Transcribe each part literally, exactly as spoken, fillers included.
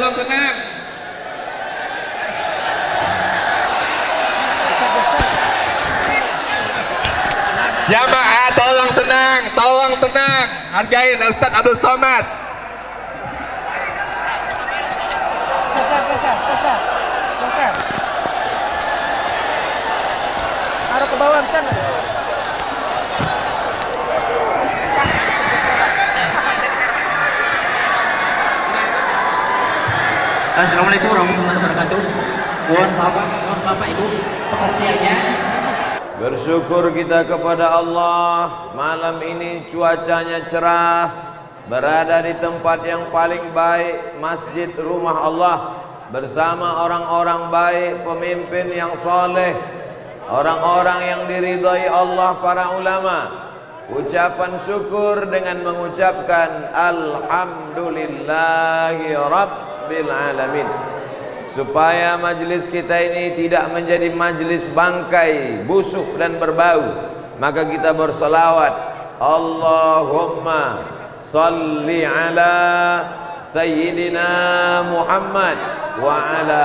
Allah benar. Jamaah tolong tenang, tolong tenang. Hargain Ustadz Abdul Somad. Besar, besar, besar, besar. Taruh ke bawah bisa nggak? Assalamualaikum warahmatullahi wabarakatuh. Mohon bapak, mohon bapak ibu pengertiannya. Bersyukur kita kepada Allah, malam ini cuacanya cerah, berada di tempat yang paling baik, masjid rumah Allah, bersama orang-orang baik, pemimpin yang soleh, orang-orang yang diridhai Allah, para ulama. Ucapan syukur dengan mengucapkan Alhamdulillahirabbil alamin, supaya majelis kita ini tidak menjadi majelis bangkai, busuk dan berbau. Maka kita berselawat, Allahumma salli ala sayyidina Muhammad wa ala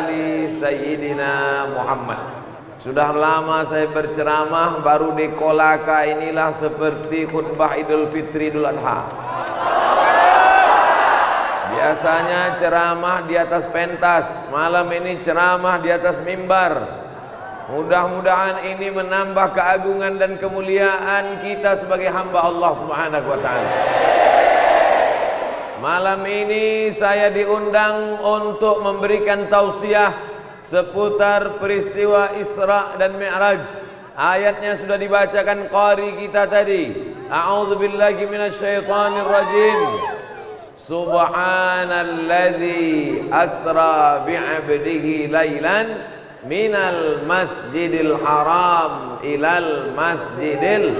ali sayyidina Muhammad. Sudah lama saya berceramah, baru di Kolaka inilah seperti khutbah Idul Fitri, Idul Adha. Biasanya ceramah di atas pentas, malam ini ceramah di atas mimbar. Mudah-mudahan ini menambah keagungan dan kemuliaan kita sebagai hamba Allah Subhanahu wa taala. Malam ini saya diundang untuk memberikan tausiah seputar peristiwa Isra dan Mi'raj. Ayatnya sudah dibacakan qari kita tadi. A'udzubillahi minasyaitonirrajim. Subhanalladzi asra bi'abdihi laylan minal masjidil haram ilal masjidil.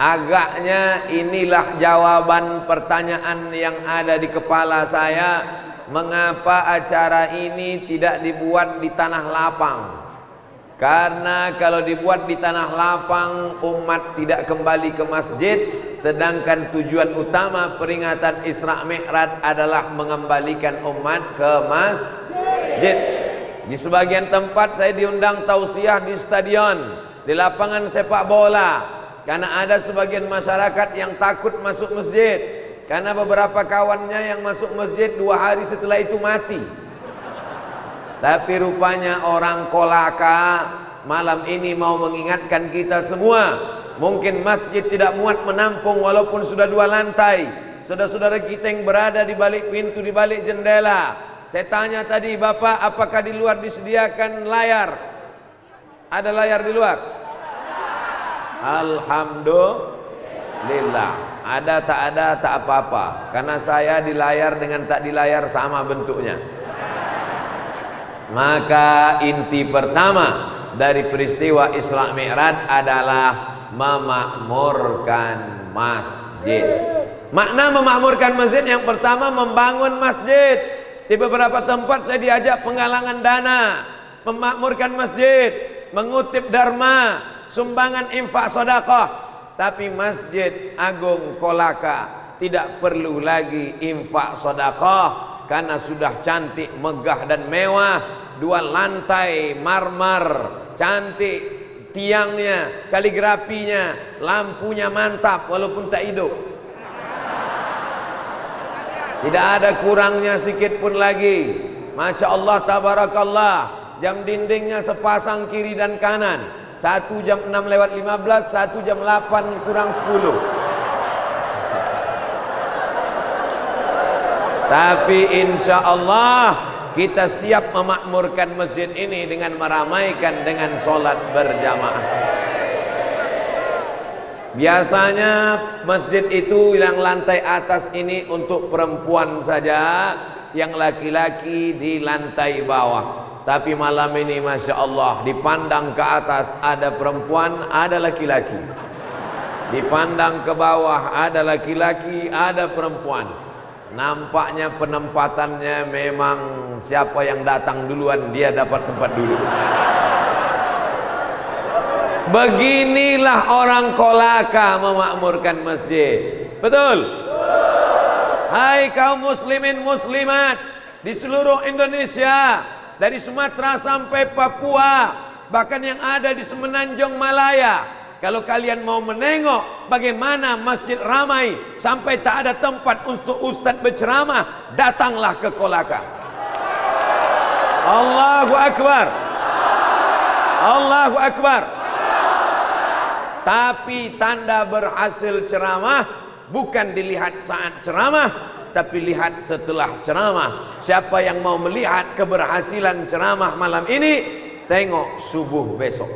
Agaknya inilah jawaban pertanyaan yang ada di kepala saya. Mengapa acara ini tidak dibuat di tanah lapang? Karena kalau dibuat di tanah lapang, umat tidak kembali ke masjid. Sedangkan tujuan utama peringatan Isra Mi'raj adalah mengembalikan umat ke masjid. Di sebagian tempat saya diundang tausiah di stadion, di lapangan sepak bola, karena ada sebagian masyarakat yang takut masuk masjid, karena beberapa kawannya yang masuk masjid dua hari setelah itu mati. Tapi rupanya orang Kolaka malam ini mau mengingatkan kita semua. Mungkin masjid tidak muat menampung walaupun sudah dua lantai. Saudara-saudara kita yang berada di balik pintu, di balik jendela. Saya tanya tadi, Bapak, apakah di luar disediakan layar? Ada layar di luar? Alhamdulillah. Ada tak ada tak apa-apa. Karena saya di layar dengan tak di layar sama bentuknya. Maka inti pertama dari peristiwa Isra Mi'raj adalah memakmurkan masjid. Makna memakmurkan masjid yang pertama, membangun masjid. Di beberapa tempat saya diajak penggalangan dana, memakmurkan masjid, mengutip dharma, sumbangan infak sedekah. Tapi Masjid Agung Kolaka tidak perlu lagi infak sedekah, karena sudah cantik, megah dan mewah. Dua lantai marmer, cantik tiangnya, kaligrafinya, lampunya mantap walaupun tak hidup. Tidak ada kurangnya sedikit pun lagi. Masya Allah, tabarakallah. Jam dindingnya sepasang kiri dan kanan. Satu jam enam lewat lima belas, satu jam delapan kurang sepuluh. Tapi insya Allah kita siap memakmurkan masjid ini dengan meramaikan dengan sholat berjamaah. Biasanya masjid itu yang lantai atas ini untuk perempuan saja, yang laki-laki di lantai bawah. Tapi malam ini Masya Allah, dipandang ke atas ada perempuan, ada laki-laki. Dipandang ke bawah ada laki-laki, ada perempuan. Nampaknya penempatannya memang siapa yang datang duluan dia dapat tempat dulu. Beginilah orang Kolaka memakmurkan masjid. Betul? Hai kaum muslimin muslimat di seluruh Indonesia, dari Sumatera sampai Papua, bahkan yang ada di Semenanjung Malaya, kalau kalian mau menengok bagaimana masjid ramai sampai tak ada tempat untuk ustadz berceramah, datanglah ke Kolaka. Allahu Akbar, Allahu Akbar. Tapi tanda berhasil ceramah bukan dilihat saat ceramah, tapi lihat setelah ceramah. Siapa yang mau melihat keberhasilan ceramah malam ini, tengok subuh besok.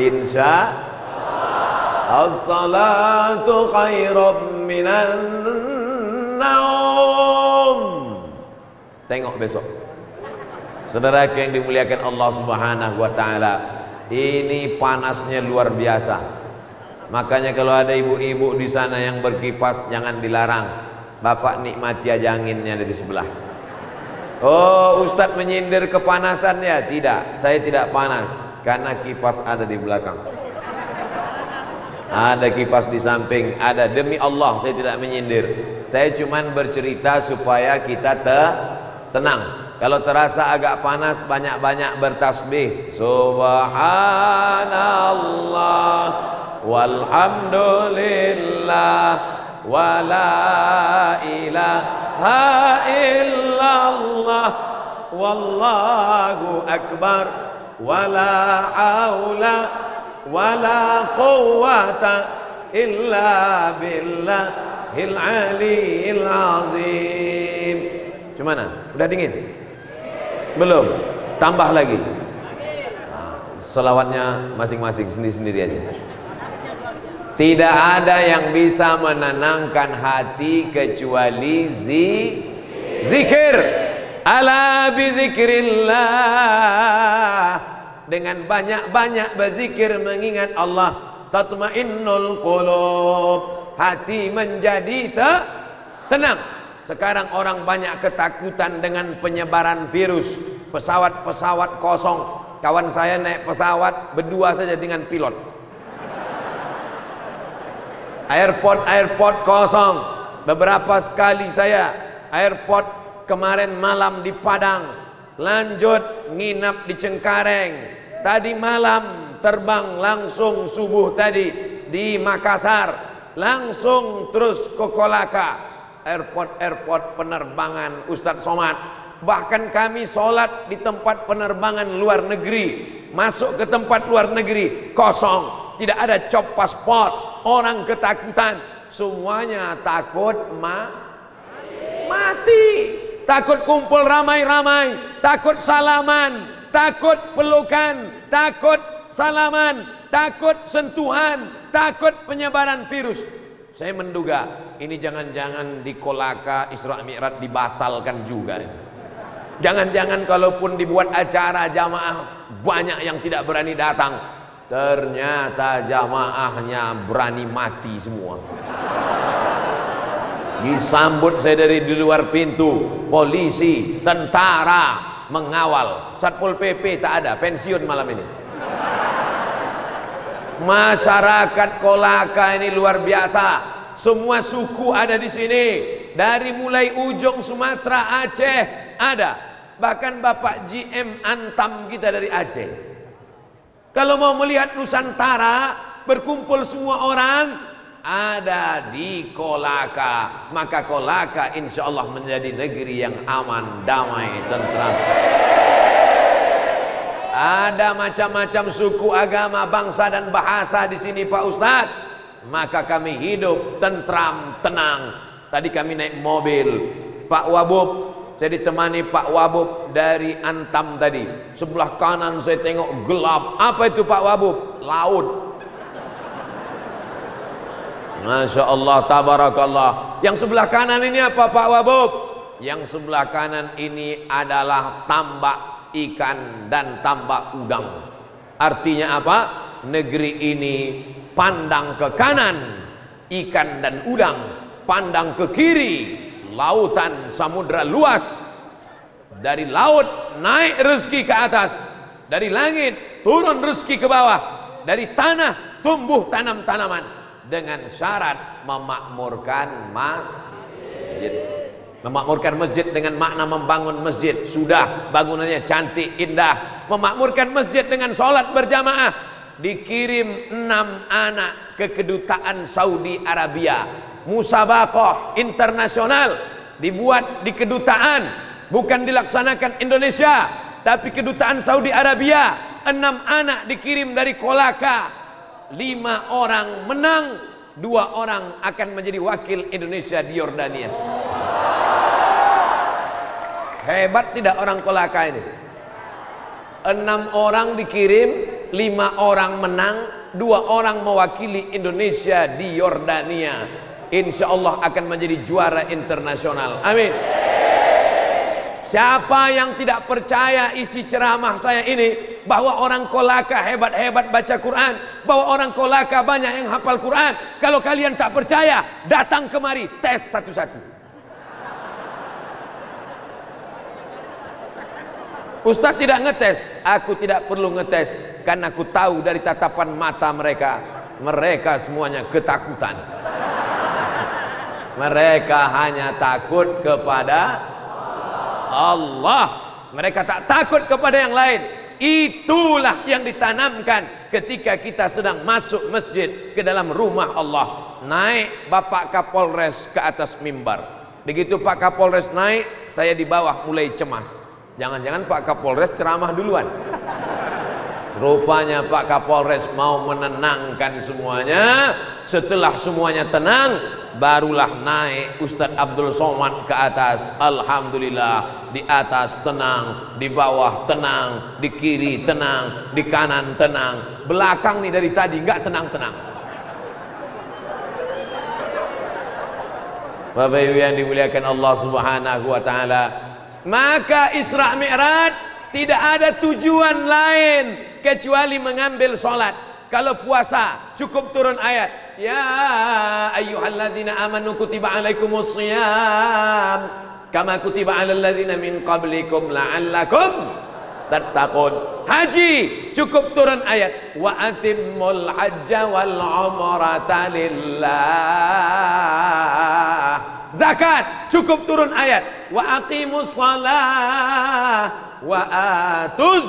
Insya Allah. As-salatu khairum minan naum. Tengok besok. Saudara yang dimuliakan Allah Subhanahu wa taala, ini panasnya luar biasa. Makanya kalau ada ibu-ibu di sana yang berkipas, jangan dilarang. Bapak nikmati aja anginnya dari sebelah. Oh, Ustadz menyindir kepanasan ya? Tidak, saya tidak panas karena kipas ada di belakang. Ada kipas di samping, ada. Demi Allah saya tidak menyindir. Saya cuman bercerita supaya kita te tenang. Kalau terasa agak panas, banyak-banyak bertasbih. Subhanallah walhamdulillah wala ilaha illallah wallahu akbar wala haula wala quwwata illa billahil aliyil azim. Gimana? Udah dingin? Belum, tambah lagi. Nah, selawatnya masing-masing sendiri-sendiri aja. Tidak ada yang bisa menenangkan hati kecuali zi zikir. Ala bizikrillah, dengan banyak-banyak berzikir mengingat Allah, tatma'innul qulub, hati menjadi te tenang. Sekarang orang banyak ketakutan dengan penyebaran virus. Pesawat-pesawat kosong. Kawan saya naik pesawat berdua saja dengan pilot. Airport-airport kosong. Beberapa sekali saya airport kemarin malam di Padang, lanjut nginap di Cengkareng, tadi malam terbang langsung subuh tadi di Makassar, langsung terus ke Kolaka. Airport-airport penerbangan Ustadz Somad, bahkan kami sholat di tempat penerbangan luar negeri, masuk ke tempat luar negeri kosong, tidak ada cop paspor, orang ketakutan, semuanya takut ma mati, takut kumpul ramai-ramai, takut salaman, takut pelukan, takut salaman, takut sentuhan, takut penyebaran virus. Saya menduga ini jangan-jangan di Kolaka Isra Mi'raj dibatalkan juga. Jangan-jangan kalaupun dibuat acara jamaah, banyak yang tidak berani datang. Ternyata jamaahnya berani mati semua. Disambut saya dari di luar pintu, polisi, tentara mengawal, Satpol P P tak ada, pensiun malam ini. Masyarakat Kolaka ini luar biasa. Semua suku ada di sini. Dari mulai ujung Sumatera, Aceh ada. Bahkan Bapak G M Antam kita dari Aceh. Kalau mau melihat Nusantara, berkumpul semua orang, ada di Kolaka. Maka Kolaka insya Allah menjadi negeri yang aman, damai, tentram. Ada macam-macam suku, agama, bangsa dan bahasa di sini Pak Ustadz. Maka kami hidup tentram, tenang. Tadi kami naik mobil, Pak Wabub, saya ditemani Pak Wabub dari Antam tadi. Sebelah kanan saya tengok gelap. Apa itu Pak Wabub? Laut. Masya Allah, tabarakallah. Yang sebelah kanan ini apa Pak Wabub? Yang sebelah kanan ini adalah tambak ikan dan tambak udang. Artinya apa? Negeri ini pandang ke kanan ikan dan udang, pandang ke kiri lautan samudra luas. Dari laut naik rezeki ke atas, dari langit turun rezeki ke bawah, dari tanah tumbuh tanam-tanaman. dengan syarat memakmurkan masjid. Memakmurkan masjid dengan makna membangun masjid, sudah bangunannya cantik, indah. Memakmurkan masjid dengan sholat berjamaah. Dikirim enam anak ke kedutaan Saudi Arabia, musabakoh internasional dibuat di kedutaan, bukan dilaksanakan Indonesia, tapi kedutaan Saudi Arabia. Enam anak dikirim dari Kolaka. Lima orang menang, dua orang akan menjadi wakil Indonesia di Yordania. Hebat tidak orang Kolaka ini? Enam orang dikirim, lima orang menang, dua orang mewakili Indonesia di Yordania. Insya Allah akan menjadi juara internasional. Amin. Siapa yang tidak percaya isi ceramah saya ini, bahwa orang Kolaka hebat-hebat baca Quran, bahwa orang Kolaka banyak yang hafal Quran, kalau kalian tak percaya, datang kemari, tes satu-satu. Ustadz tidak ngetes, aku tidak perlu ngetes, karena aku tahu dari tatapan mata mereka, mereka semuanya ketakutan. Mereka hanya takut kepada Allah, mereka tak takut kepada yang lain. Itulah yang ditanamkan ketika kita sedang masuk masjid ke dalam rumah Allah. Naik Bapak Kapolres ke atas mimbar. Begitu Pak Kapolres naik, saya di bawah mulai cemas. Jangan-jangan Pak Kapolres ceramah duluan. Rupanya Pak Kapolres mau menenangkan semuanya. Setelah semuanya tenang, barulah naik Ustadz Abdul Somad ke atas. Alhamdulillah, di atas tenang, di bawah tenang, di kiri tenang, di kanan tenang. Belakang nih dari tadi nggak tenang-tenang. Bapak Ibu yang dimuliakan Allah Subhanahu wa taala, maka Isra Mi'raj tidak ada tujuan lain kecuali mengambil salat. Kalau puasa cukup turun ayat, ya ayyuhalladzina amanu kutiba alaikumus shiyam kama kutiba alal ladzina min qablikum la'allakum tattaqun. Haji cukup turun ayat, wa atimmul hajja wal umrata lillah. Zakat cukup turun ayat, wa aqimus shalah wa atuz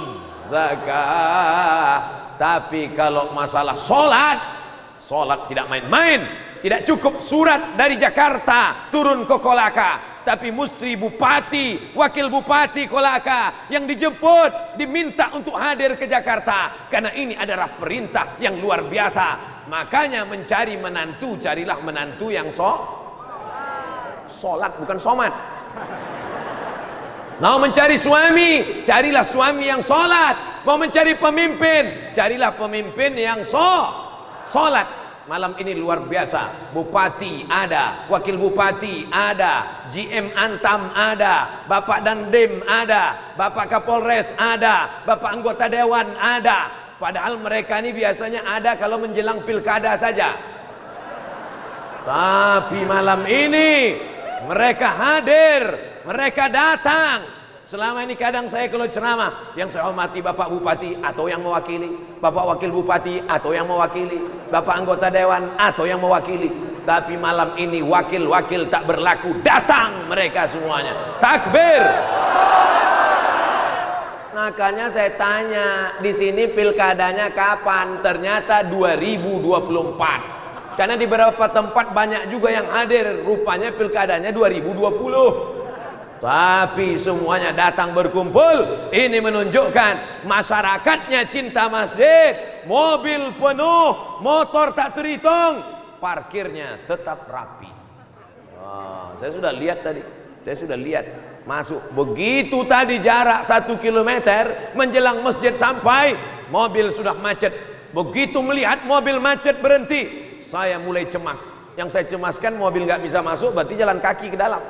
zakah. Tapi kalau masalah sholat, sholat tidak main-main. Tidak cukup surat dari Jakarta turun ke Kolaka, tapi mustri bupati, wakil bupati Kolaka yang dijemput, diminta untuk hadir ke Jakarta, karena ini adalah perintah yang luar biasa. Makanya mencari menantu, carilah menantu yang so sholat, bukan somat. Mau mencari suami, carilah suami yang sholat. Mau mencari pemimpin, carilah pemimpin yang so sholat. Malam ini luar biasa, bupati ada, wakil bupati ada, G M Antam ada, Bapak Dandim ada, Bapak Kapolres ada, Bapak anggota Dewan ada. Padahal mereka ini biasanya ada kalau menjelang pilkada saja. Tapi malam ini mereka hadir, mereka datang. Selama ini kadang saya kalau ceramah, yang saya hormati Bapak Bupati atau yang mewakili, Bapak Wakil Bupati atau yang mewakili, Bapak Anggota Dewan atau yang mewakili. Tapi malam ini wakil-wakil tak berlaku, datang mereka semuanya. Takbir. Makanya saya tanya, di sini pilkadanya kapan? Ternyata dua ribu dua puluh empat. Karena di beberapa tempat banyak juga yang hadir, rupanya pilkadanya dua ribu dua puluh. Tapi semuanya datang berkumpul. Ini menunjukkan masyarakatnya cinta masjid. Mobil penuh, motor tak terhitung, parkirnya tetap rapi. Oh, saya sudah lihat tadi, saya sudah lihat masuk. Begitu tadi jarak satu kilometer menjelang masjid sampai, mobil sudah macet. Begitu melihat mobil macet berhenti, saya mulai cemas. Yang saya cemaskan mobil nggak bisa masuk, berarti jalan kaki ke dalam.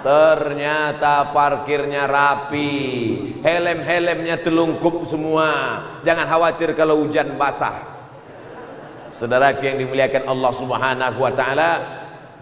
Ternyata parkirnya rapi, helm-helmnya telungkup semua. Jangan khawatir kalau hujan basah. Saudara yang dimuliakan Allah Subhanahu wa taala,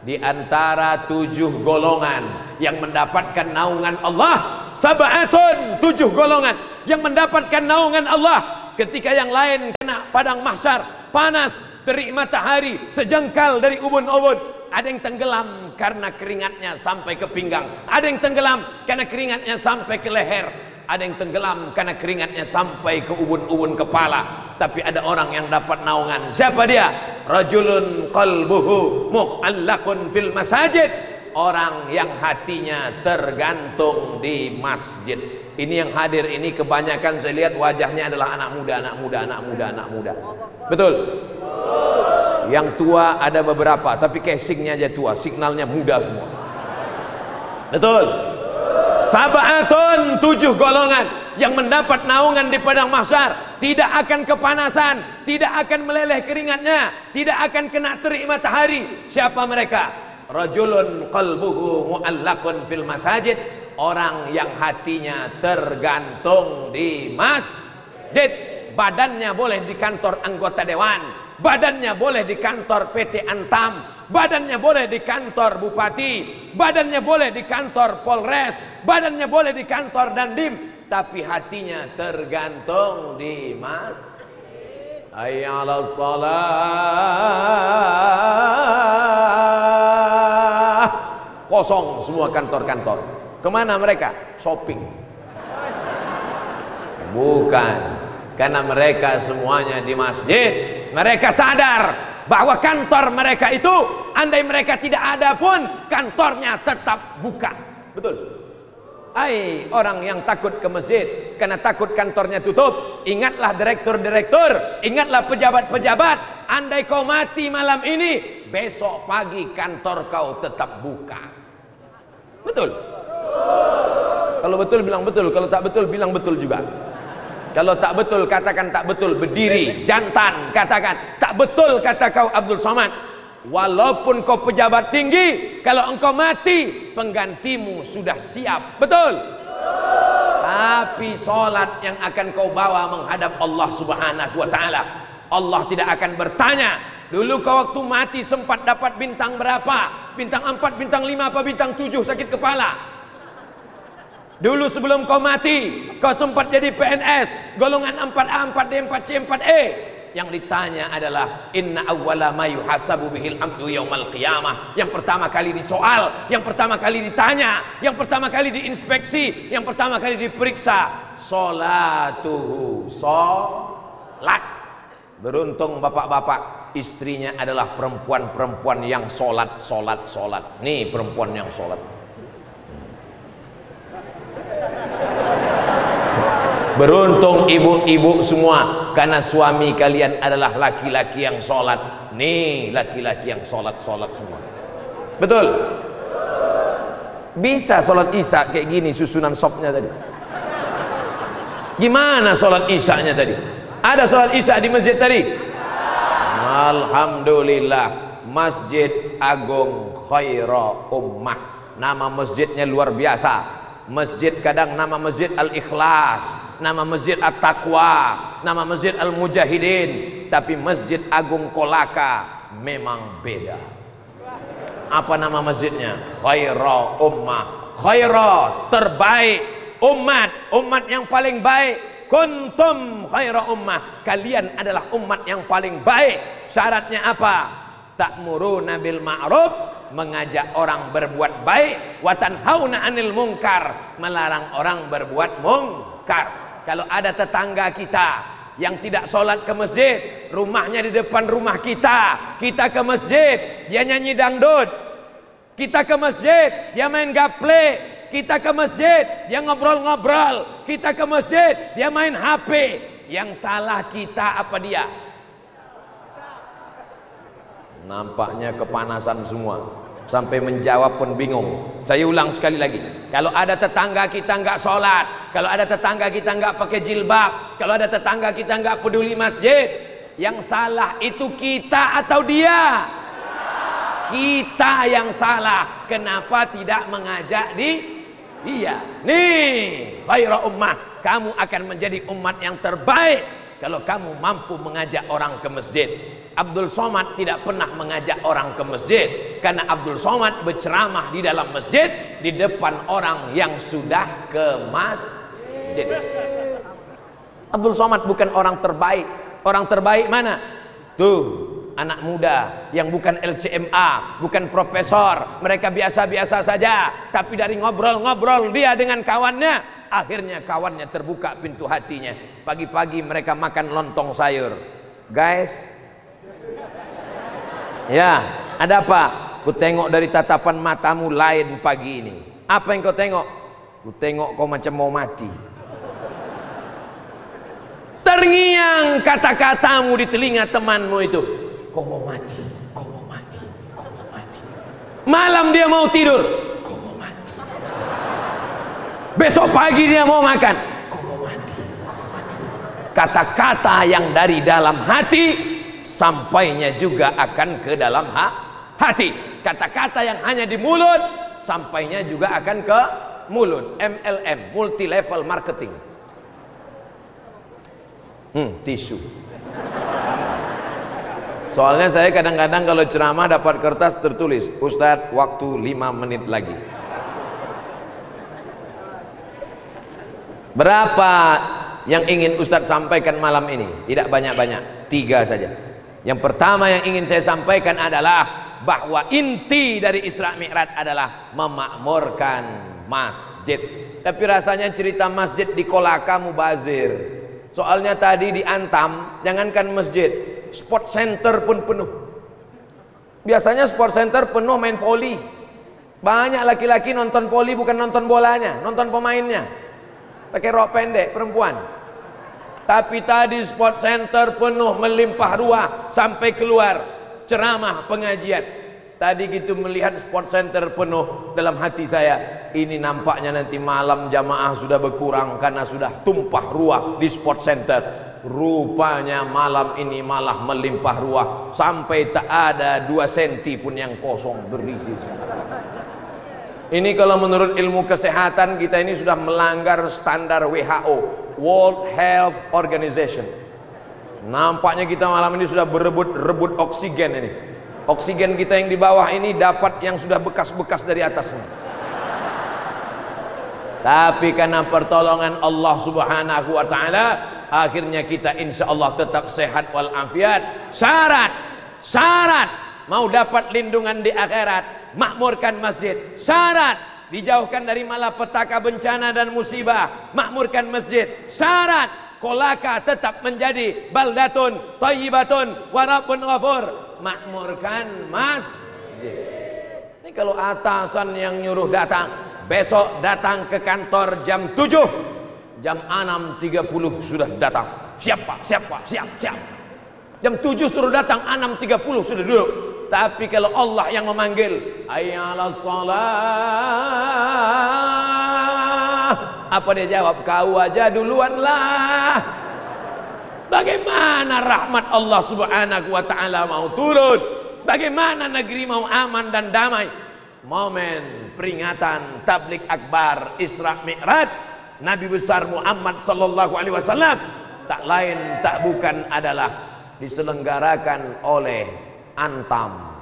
di antara tujuh golongan yang mendapatkan naungan Allah, sab'atun, tujuh golongan yang mendapatkan naungan Allah ketika yang lain kena padang mahsyar, panas, terik matahari sejengkal dari ubun-ubun. Ada yang tenggelam karena keringatnya sampai ke pinggang. Ada yang tenggelam karena keringatnya sampai ke leher. Ada yang tenggelam karena keringatnya sampai ke ubun-ubun kepala. Tapi ada orang yang dapat naungan. Siapa dia? Rajulun qalbuhu mu'allaqun fil masajid. Orang yang hatinya tergantung di masjid. Ini yang hadir ini kebanyakan saya lihat wajahnya adalah anak muda, anak muda, anak muda, anak muda. Betul? Yang tua ada beberapa, tapi casingnya aja tua, signalnya muda semua. Betul. Sab'atun, tujuh golongan yang mendapat naungan di padang mahsyar, tidak akan kepanasan, tidak akan meleleh keringatnya, tidak akan kena terik matahari. Siapa mereka? Rajulun qalbuhu mu'allaqun fil masajid, orang yang hatinya tergantung di masjid. Badannya boleh di kantor anggota dewan, badannya boleh di kantor P T Antam, badannya boleh di kantor Bupati, badannya boleh di kantor Polres, badannya boleh di kantor Dandim, tapi hatinya tergantung di masjid. Hayya 'alas shalah. Kosong semua kantor-kantor. Kemana mereka? Shopping. Bukan. Karena mereka semuanya di masjid. Mereka sadar bahwa kantor mereka itu, andai mereka tidak ada pun, kantornya tetap buka. Betul. Hai orang yang takut ke masjid karena takut kantornya tutup, ingatlah direktur-direktur, ingatlah pejabat-pejabat, andai kau mati malam ini, besok pagi kantor kau tetap buka. Betul. Kalau betul bilang betul, kalau tak betul bilang betul juga. Kalau tak betul katakan tak betul. Berdiri jantan katakan tak betul kata kau Abdul Somad. Walaupun kau pejabat tinggi, kalau engkau mati penggantimu sudah siap. Betul. Tapi solat yang akan kau bawa menghadap Allah Subhanahu Wa Taala, Allah tidak akan bertanya, dulu kau waktu mati sempat dapat bintang berapa? Bintang empat, bintang lima, apa bintang tujuh? Sakit kepala. Dulu sebelum kau mati, kau sempat jadi P N S, golongan empat A, empat D, empat C, empat E. Yang ditanya adalah inna awwala ma yuhasabu bihil abdu yaumal qiyamah. Yang pertama kali disoal, yang pertama kali ditanya, yang pertama kali diinspeksi, yang pertama kali diperiksa, salatuhu, salat. Beruntung bapak-bapak, istrinya adalah perempuan-perempuan yang salat, salat, salat. Nih perempuan yang salat. Beruntung ibu-ibu semua, karena suami kalian adalah laki-laki yang sholat. Nih laki-laki yang sholat-sholat semua. Betul? Bisa sholat isya kayak gini susunan sopnya tadi. Gimana sholat isyanya tadi? Ada sholat isya di masjid tadi? Alhamdulillah, Masjid Agung Khaira Ummah. Nama masjidnya luar biasa. Masjid kadang nama masjid Al-Ikhlas, nama masjid At-Taqwa, nama masjid Al-Mujahidin, tapi Masjid Agung Kolaka memang beda. Apa nama masjidnya? Khaira Ummah. Khaira terbaik, umat, umat yang paling baik. Kuntum khaira ummah, kalian adalah umat yang paling baik. Syaratnya apa? Ta'muruna bil ma'ruf, mengajak orang berbuat baik, wa tanhauna 'anil munkar, melarang orang berbuat mungkar. Kalau ada tetangga kita yang tidak sholat ke masjid, rumahnya di depan rumah kita, kita ke masjid, dia nyanyi dangdut, kita ke masjid, dia main gaple, kita ke masjid, dia ngobrol-ngobrol, kita ke masjid, dia main H P. Yang salah kita apa dia? Nampaknya kepanasan semua, sampai menjawab pun bingung. Saya ulang sekali lagi, kalau ada tetangga kita nggak sholat, kalau ada tetangga kita nggak pakai jilbab, kalau ada tetangga kita nggak peduli masjid, yang salah itu kita atau dia? Kita yang salah. Kenapa tidak mengajak di dia? Nih khaira ummah, kamu akan menjadi umat yang terbaik kalau kamu mampu mengajak orang ke masjid. Abdul Somad tidak pernah mengajak orang ke masjid, karena Abdul Somad berceramah di dalam masjid, di depan orang yang sudah ke masjid. Abdul Somad bukan orang terbaik. Orang terbaik mana? Tuh, anak muda yang bukan L C M A, bukan profesor, mereka biasa-biasa saja, tapi dari ngobrol-ngobrol dia dengan kawannya, akhirnya kawannya terbuka pintu hatinya. Pagi-pagi mereka makan lontong sayur. Guys, ya, ada apa? Ku tengok dari tatapan matamu lain pagi ini. Apa yang kau tengok? Ku tengok kau macam mau mati. Terngiang kata-katamu di telinga temanmu itu. Kau mau mati, kau mau mati, kau mau mati. Malam dia mau tidur, kau mau mati. Besok pagi dia mau makan, kau mau mati, kau mau mati. Kata-kata yang dari dalam hati sampainya juga akan ke dalam hati. Kata-kata yang hanya di mulut sampainya juga akan ke mulut. M L M, multi level marketing. Hmm, tisu. Soalnya saya kadang-kadang kalau ceramah dapat kertas tertulis, Ustadz waktu lima menit lagi. Berapa yang ingin Ustadz sampaikan malam ini? Tidak banyak-banyak, tiga saja. Yang pertama yang ingin saya sampaikan adalah bahwa inti dari Isra Mi'raj adalah memakmurkan masjid. Tapi rasanya cerita masjid di Kolaka mubazir. Soalnya tadi di Antam, jangankan masjid, sport center pun penuh. Biasanya sport center penuh main voli. Banyak laki-laki nonton voli, bukan nonton bolanya, nonton pemainnya. Pakai rok pendek, perempuan. Tapi tadi sport center penuh melimpah ruah sampai keluar ceramah pengajian. Tadi gitu melihat sport center penuh, dalam hati saya, ini nampaknya nanti malam jamaah sudah berkurang karena sudah tumpah ruah di sport center. Rupanya malam ini malah melimpah ruah sampai tak ada dua senti pun yang kosong, berisi. Ini kalau menurut ilmu kesehatan kita ini sudah melanggar standar W H O, World Health Organization. Nampaknya kita malam ini sudah berebut-rebut oksigen ini. Oksigen kita yang di bawah ini dapat yang sudah bekas-bekas dari atasnya. Tapi karena pertolongan Allah Subhanahu wa taala, akhirnya kita insya Allah tetap sehat walafiat. Syarat, syarat mau dapat lindungan di akhirat, makmurkan masjid. Syarat dijauhkan dari malapetaka bencana dan musibah, makmurkan masjid. Syarat Kolaka tetap menjadi baldatun thayyibatun wa rabbun ghafur, makmurkan masjid. Ini kalau atasan yang nyuruh datang, besok datang ke kantor jam tujuh, jam enam tiga puluh sudah datang. Siap Pak, siap Pak, siap, siap. Jam tujuh suruh datang, enam tiga puluh sudah duduk. Tapi kalau Allah yang memanggil, hayya 'alas shalah, apa dia jawab? Kau aja duluanlah. Bagaimana rahmat Allah Subhanahu wa taala mau turun? Bagaimana negeri mau aman dan damai? Momen peringatan tabligh akbar Isra Mi'raj Nabi besar Muhammad sallallahu alaihi wasallam tak lain tak bukan adalah diselenggarakan oleh Antam,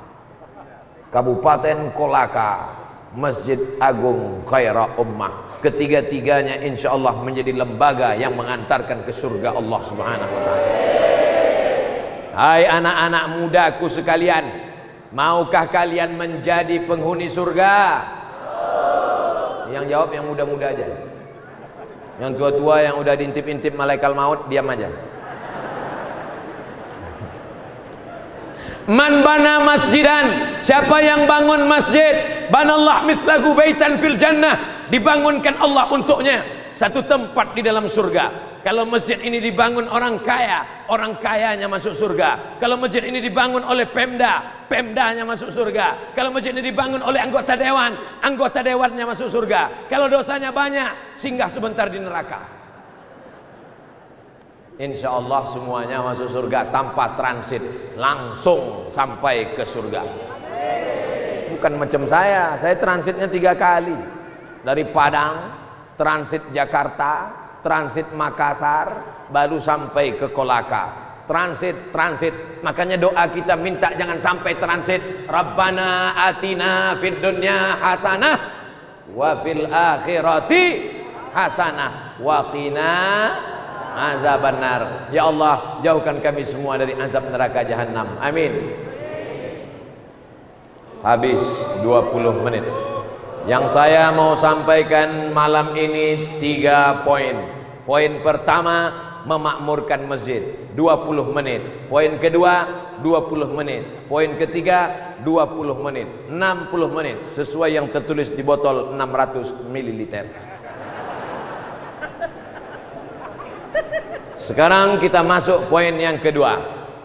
Kabupaten Kolaka, Masjid Agung Khaira Ummah. Ketiga-tiganya insya Allah menjadi lembaga yang mengantarkan ke surga Allah Subhanahu wa taala. Hai anak-anak mudaku sekalian, maukah kalian menjadi penghuni surga? Yang jawab yang muda-muda aja. Yang tua-tua yang udah diintip-intip malaikat maut diam aja. Man bana masjidan, siapa yang bangun masjid, banallah mithlahu baitan fil jannah, dibangunkan Allah untuknya satu tempat di dalam surga. Kalau masjid ini dibangun orang kaya, orang kayanya masuk surga. Kalau masjid ini dibangun oleh pemda, pemdanya masuk surga. Kalau masjid ini dibangun oleh anggota dewan, anggota dewannya masuk surga. Kalau dosanya banyak, singgah sebentar di neraka. Insya Allah semuanya masuk surga tanpa transit, langsung sampai ke surga. Bukan macam saya, saya transitnya tiga kali. Dari Padang, transit Jakarta, transit Makassar, baru sampai ke Kolaka. Transit, transit, makanya doa kita minta jangan sampai transit. Rabbana atina fid dunya hasanah wa fil akhirati hasanah wa qina azaban nar. Ya Allah, jauhkan kami semua dari azab neraka jahanam. Amin. Habis dua puluh menit. Yang saya mau sampaikan malam ini tiga poin. Poin pertama, memakmurkan masjid dua puluh menit. Poin kedua dua puluh menit. Poin ketiga dua puluh menit. enam puluh menit sesuai yang tertulis di botol enam ratus mililiter. Sekarang kita masuk poin yang kedua.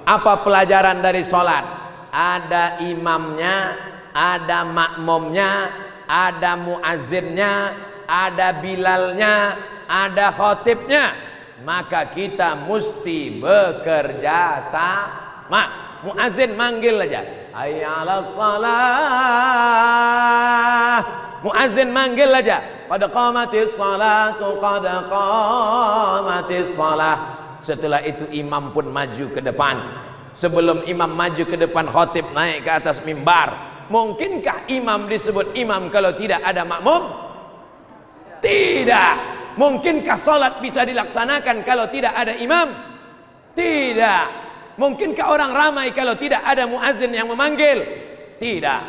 Apa pelajaran dari sholat? Ada imamnya, ada makmumnya, ada muazzinnya, ada bilalnya, ada khotibnya. Maka kita mesti bekerja sama. Muazin manggil aja, hayya 'alas shalah. Muazin manggil aja, qad qamatis shalatu, qad qamatis shalah. Setelah itu imam pun maju ke depan. Sebelum imam maju ke depan, khotib naik ke atas mimbar. Mungkinkah imam disebut imam kalau tidak ada makmum? Tidak. Mungkinkah sholat bisa dilaksanakan kalau tidak ada imam? Tidak. Mungkinkah orang ramai kalau tidak ada muazin yang memanggil? Tidak.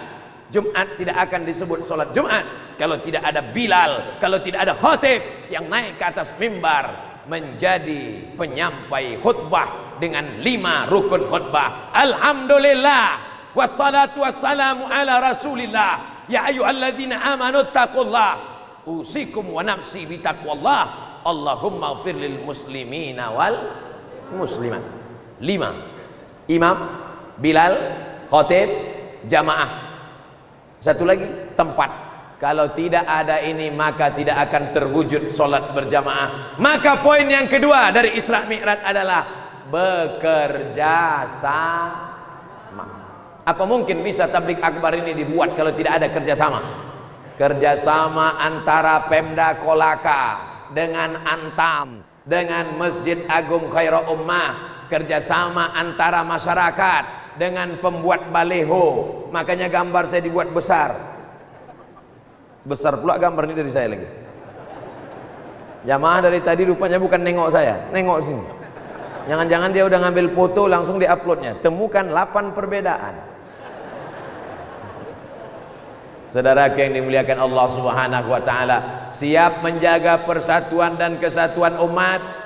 Jumat tidak akan disebut sholat Jumat kalau tidak ada Bilal, kalau tidak ada khotib yang naik ke atas mimbar menjadi penyampai khutbah dengan lima rukun khutbah. Alhamdulillah, wassalatu wassalamu ala rasulillah, ya ayyuhalladzina amanu taqullah usikum wa nafsi bitaqwallah, Allahumma ighfir lil muslimina wal muslimat. Lima. Imam, Bilal, khotib, jamaah. Satu lagi, tempat. Kalau tidak ada ini maka tidak akan terwujud solat berjamaah. Maka poin yang kedua dari Isra Mi'raj adalah bekerja sama. Apa mungkin bisa tabligh akbar ini dibuat kalau tidak ada kerjasama? Kerjasama antara Pemda Kolaka dengan Antam, dengan Masjid Agung Khaira Ummah, kerjasama antara masyarakat dengan pembuat baleho. Makanya gambar saya dibuat besar. Besar pula gambar ini dari saya lagi. Jamaah dari tadi rupanya bukan nengok saya, nengok sini. Jangan-jangan dia udah ngambil foto langsung diuploadnya. Temukan delapan perbedaan. Saudara yang dimuliakan Allah Subhanahu wa taala, siap menjaga persatuan dan kesatuan umat?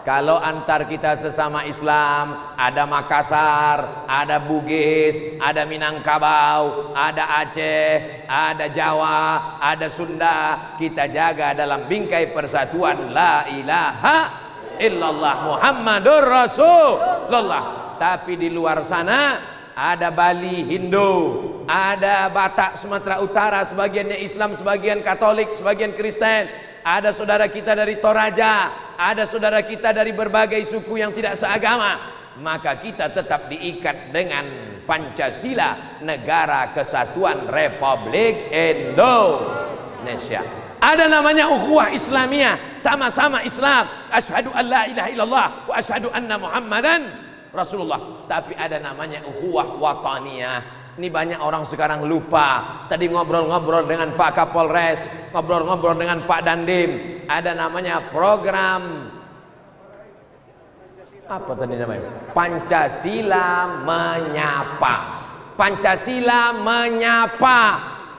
Kalau antar kita sesama Islam, ada Makassar, ada Bugis, ada Minangkabau, ada Aceh, ada Jawa, ada Sunda, kita jaga dalam bingkai persatuan la ilaha illallah Muhammadur Rasulullah. Tapi di luar sana ada Bali Hindu, ada Batak Sumatera Utara, sebagiannya Islam, sebagian Katolik, sebagian Kristen. Ada saudara kita dari Toraja, ada saudara kita dari berbagai suku yang tidak seagama. Maka kita tetap diikat dengan Pancasila, negara kesatuan Republik Indonesia. Ada namanya ukhuwah Islamiyah, sama-sama Islam. Asyhadu an la ilaha illallah wa asyhadu anna Muhammadan Rasulullah. Tapi ada namanya ukhuwah wataniyah. Ini banyak orang sekarang lupa. Tadi ngobrol-ngobrol dengan Pak Kapolres, ngobrol-ngobrol dengan Pak Dandim. Ada namanya program, apa tadi namanya? Pancasila Menyapa. Pancasila Menyapa.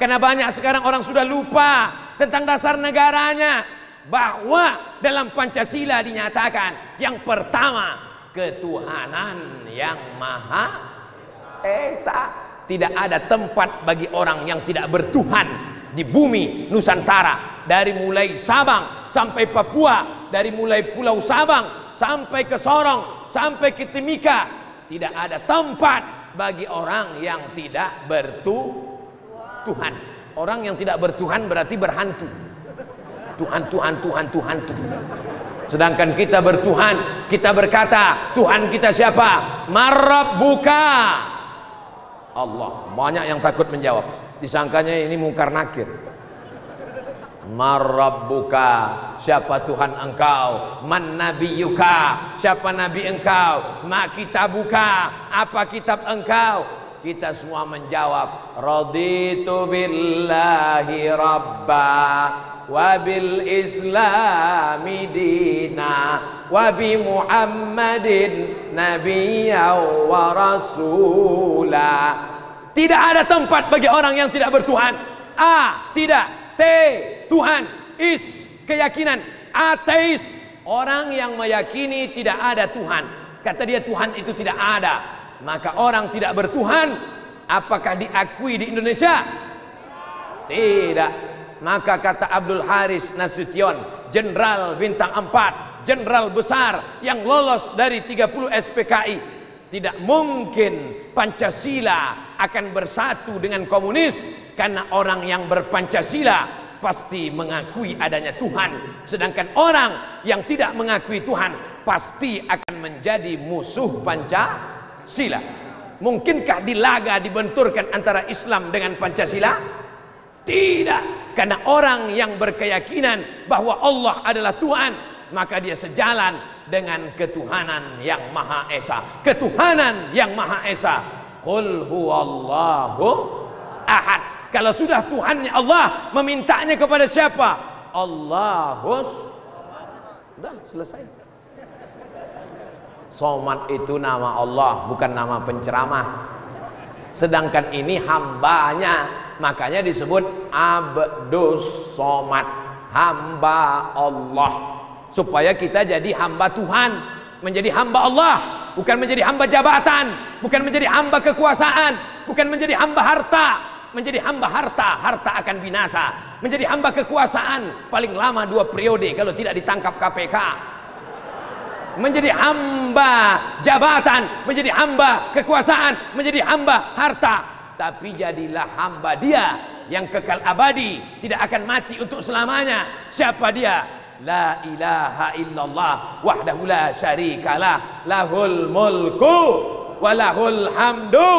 Karena banyak sekarang orang sudah lupa tentang dasar negaranya. Bahwa dalam Pancasila dinyatakan yang pertama, ketuhanan yang Maha Esa. Tidak ada tempat bagi orang yang tidak bertuhan di bumi Nusantara. Dari mulai Sabang sampai Papua, dari mulai Pulau Sabang sampai ke Sorong, sampai ke Timika, tidak ada tempat bagi orang yang tidak bertuhan. Orang yang tidak bertuhan berarti berhantu. Tuhan, Tuhan, Tuhan, Tuhan, Tuhan. Sedangkan kita bertuhan, kita berkata, Tuhan kita siapa? Marabbuka Allah. Banyak yang takut menjawab, disangkanya ini mungkar nakir. Marabbuka, siapa Tuhan engkau? Man nabiyuka, siapa nabi engkau? Ma kitabuka, apa kitab engkau? kita semua menjawab, raditu billahi rabba, wabil islami dina, wabi muhammadin nabiyya wa rasula. Tidak ada tempat bagi orang yang tidak bertuhan. A. Tidak. T. Tuhan. Is. Keyakinan. Ateis. Orang yang meyakini tidak ada Tuhan. Kata dia Tuhan itu tidak ada. Maka orang tidak bertuhan, apakah diakui di Indonesia? Tidak. Maka kata Abdul Haris Nasution, Jenderal bintang empat, Jenderal besar yang lolos dari tiga puluh S P K I, tidak mungkin Pancasila akan bersatu dengan komunis, karena orang yang berpancasila pasti mengakui adanya Tuhan, sedangkan orang yang tidak mengakui Tuhan pasti akan menjadi musuh Pancasila. Mungkinkah dilaga dibenturkan antara Islam dengan Pancasila? Tidak, karena orang yang berkeyakinan bahwa Allah adalah Tuhan, maka dia sejalan dengan ketuhanan yang Maha Esa. Ketuhanan yang Maha Esa, qul huwallahu ahad. Kalau sudah Tuhannya Allah, memintanya kepada siapa? Allahus. Sudah selesai. Somad itu nama Allah, bukan nama penceramah. Sedangkan ini hambanya, makanya disebut Abdus Somad, hamba Allah. Supaya kita jadi hamba Tuhan, menjadi hamba Allah, bukan menjadi hamba jabatan, bukan menjadi hamba kekuasaan, bukan menjadi hamba harta. Menjadi hamba harta, harta akan binasa. Menjadi hamba kekuasaan, paling lama dua periode kalau tidak ditangkap K P K. Menjadi hamba jabatan, menjadi hamba kekuasaan, menjadi hamba harta. Tapi jadilah hamba dia yang kekal abadi, tidak akan mati untuk selamanya. Siapa dia? La ilaha illallah wahdahu la syarikalah, lahul mulku walahul hamdu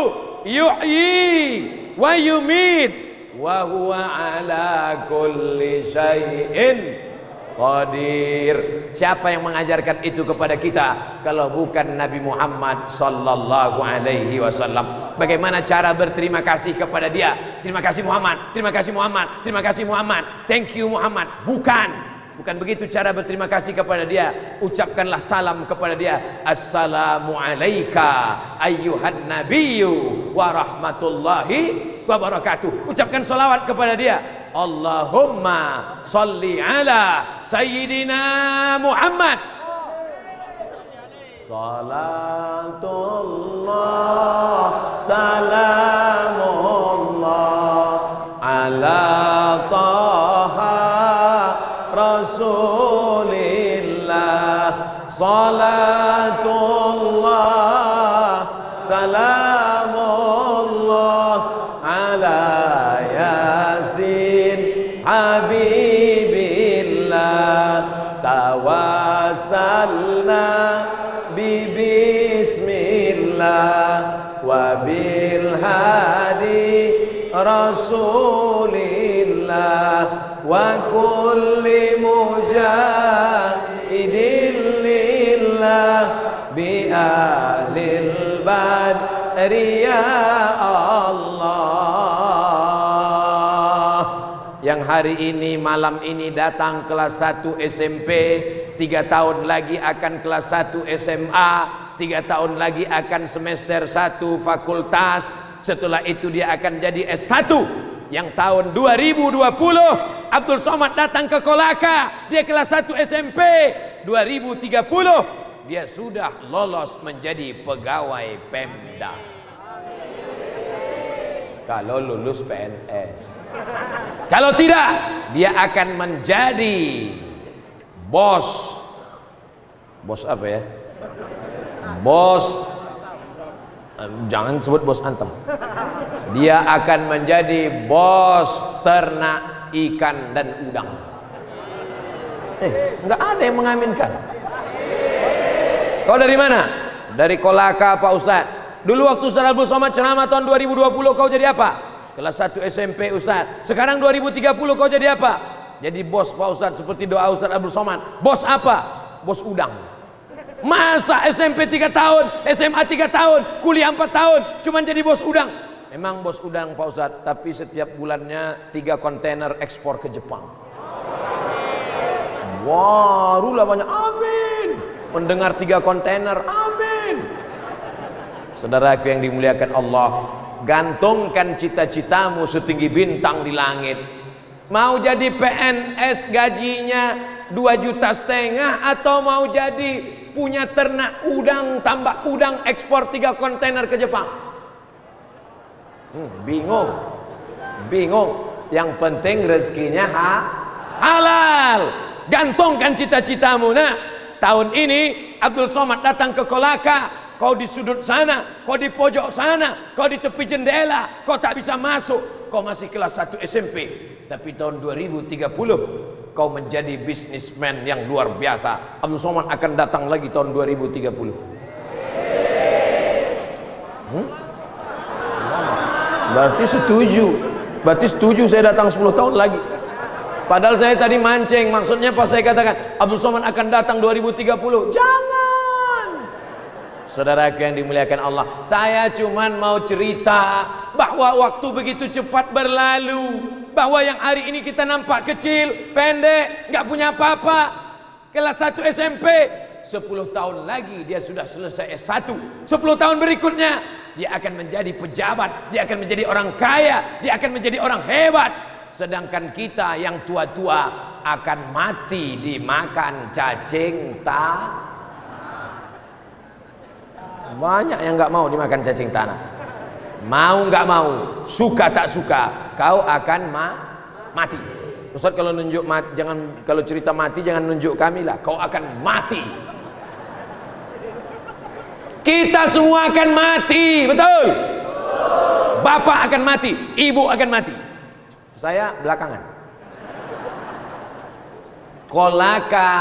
yuhyi wa yumid wa huwa ala kulli syai'in qadir. Siapa yang mengajarkan itu kepada kita kalau bukan Nabi Muhammad sallallahu alaihi wasallam? Bagaimana cara berterima kasih kepada dia? Terima kasih Muhammad, terima kasih Muhammad, terima kasih Muhammad, thank you Muhammad. Bukan. Bukan begitu cara berterima kasih kepada dia. Ucapkanlah salam kepada dia. Assalamualaika ayyuhan nabiyyu wa rahmatullahi wa barakatuh. Ucapkan salawat kepada dia. Allahumma salli ala sayyidina Muhammad. Salatullah salamullah ala taha Rasulillah, salatullah salamullah ala yasin habibillah, tawassalna bibismillah wabil hadi rasulillah wa kulli mujahidin lillah bi alil badri ya Allah. Yang hari ini malam ini datang kelas satu S M P, tiga tahun lagi akan kelas satu S M A, tiga tahun lagi akan semester satu fakultas, setelah itu dia akan jadi S satu. Yang tahun dua ribu dua puluh Abdul Somad datang ke Kolaka, dia kelas satu S M P. dua ribu tiga puluh dia sudah lolos menjadi pegawai Pemda. Kalau lulus P N S. Kalau tidak, dia akan menjadi bos. Bos apa ya? Bos. Jangan sebut bos Antam. Dia akan menjadi bos ternak ikan dan udang. Eh, nggak ada yang mengaminkan. Kau dari mana? Dari Kolaka Pak Ustadz. Dulu waktu Ustadz Abdul Somad ceramah tahun dua ribu dua puluh kau jadi apa? Kelas satu S M P Ustadz. Sekarang dua ribu tiga puluh kau jadi apa? Jadi bos Pak Ustadz, seperti doa Ustadz Abdul Somad. Bos apa? Bos udang. Masa S M P tiga tahun, S M A tiga tahun, kuliah empat tahun, cuman jadi bos udang. Memang bos udang Pak Ustadz, tapi setiap bulannya tiga kontainer ekspor ke Jepang. Wah, rulah banyak, amin. Mendengar tiga kontainer, amin. Saudaraku yang dimuliakan Allah, gantungkan cita-citamu setinggi bintang di langit. Mau jadi P N S gajinya dua juta setengah atau mau jadi punya ternak udang, tambak udang, ekspor tiga kontainer ke Jepang? Hmm, bingung, bingung. Yang penting rezekinya ha? halal. Gantungkan cita-citamu. Nah, tahun ini Abdul Somad datang ke Kolaka. Kau di sudut sana, kau di pojok sana, kau di tepi jendela, kau tak bisa masuk. Kau masih kelas satu S M P. Tapi tahun dua ribu tiga puluh kau menjadi bisnismen yang luar biasa. Abdul Somad akan datang lagi tahun dua ribu tiga puluh. Hmm? Berarti setuju. Berarti setuju saya datang sepuluh tahun lagi. Padahal saya tadi mancing. Maksudnya pas saya katakan Abdul Somad akan datang dua ribu tiga puluh. Jangan. Saudaraku yang dimuliakan Allah, saya cuman mau cerita bahwa waktu begitu cepat berlalu. Bahwa yang hari ini kita nampak kecil, pendek, nggak punya apa-apa. Kelas satu S M P, sepuluh tahun lagi dia sudah selesai S satu. sepuluh tahun berikutnya, dia akan menjadi pejabat, dia akan menjadi orang kaya, dia akan menjadi orang hebat. Sedangkan kita yang tua-tua akan mati dimakan cacing tanah. Banyak yang nggak mau dimakan cacing tanah. Mau nggak mau, suka tak suka, kau akan ma mati. Ustadz kalau nunjuk mati, jangan kalau cerita mati jangan nunjuk kami lah. Kau akan mati. Kita semua akan mati, betul? Bapak akan mati, ibu akan mati. Saya belakangan. Kolaka,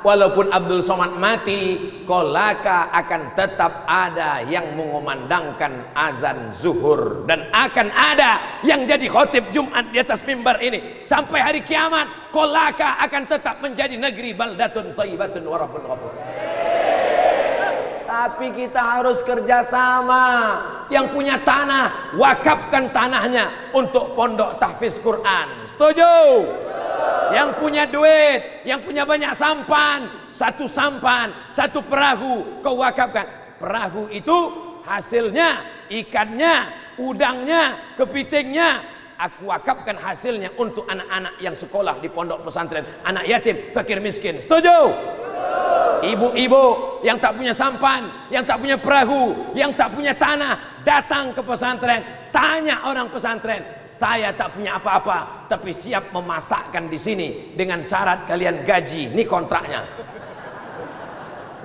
walaupun Abdul Somad mati, Kolaka akan tetap ada yang mengumandangkan azan zuhur. Dan akan ada yang jadi khotib Jumat di atas mimbar ini. Sampai hari kiamat, Kolaka akan tetap menjadi negeri baldatun thayyibatun wa rabbul ghafur. Tapi kita harus kerjasama. Yang punya tanah, wakafkan tanahnya untuk pondok tahfiz Quran. Setuju? Yang punya duit, yang punya banyak sampan, satu sampan, satu perahu, kau wakafkan. Perahu itu hasilnya, ikannya, udangnya, kepitingnya, aku wakafkan hasilnya untuk anak-anak yang sekolah di pondok pesantren, anak yatim, fakir miskin. Setuju? Ibu-ibu yang tak punya sampan, yang tak punya perahu, yang tak punya tanah, datang ke pesantren, tanya orang pesantren. Saya tak punya apa-apa, tapi siap memasakkan di sini dengan syarat kalian gaji. Ini kontraknya.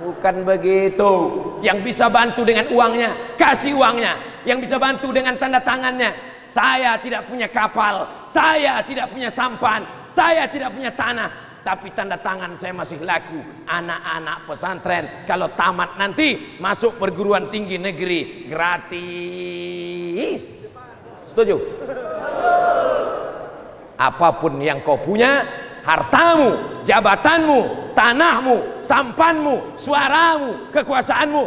Bukan begitu. Yang bisa bantu dengan uangnya, kasih uangnya. Yang bisa bantu dengan tanda tangannya. Saya tidak punya kapal, saya tidak punya sampan, saya tidak punya tanah. Tapi tanda tangan saya masih laku. Anak-anak pesantren kalau tamat nanti masuk perguruan tinggi negeri gratis. Setuju? Apapun yang kau punya, hartamu, jabatanmu, tanahmu, sampanmu, suaramu, kekuasaanmu,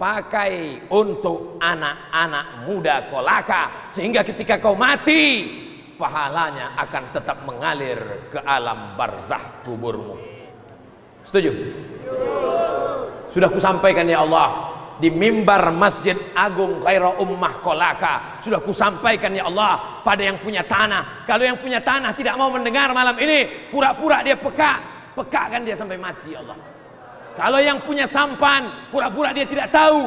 pakai untuk anak-anak muda Kolaka. Sehingga ketika kau mati, pahalanya akan tetap mengalir ke alam barzah kuburmu. Setuju? Sudah kusampaikan ya Allah di mimbar Masjid Agung Khaira Ummah Kolaka. Sudah kusampaikan ya Allah pada yang punya tanah. Kalau yang punya tanah tidak mau mendengar malam ini, pura-pura dia peka, pekakan dia sampai mati ya Allah. Kalau yang punya sampan, pura-pura dia tidak tahu,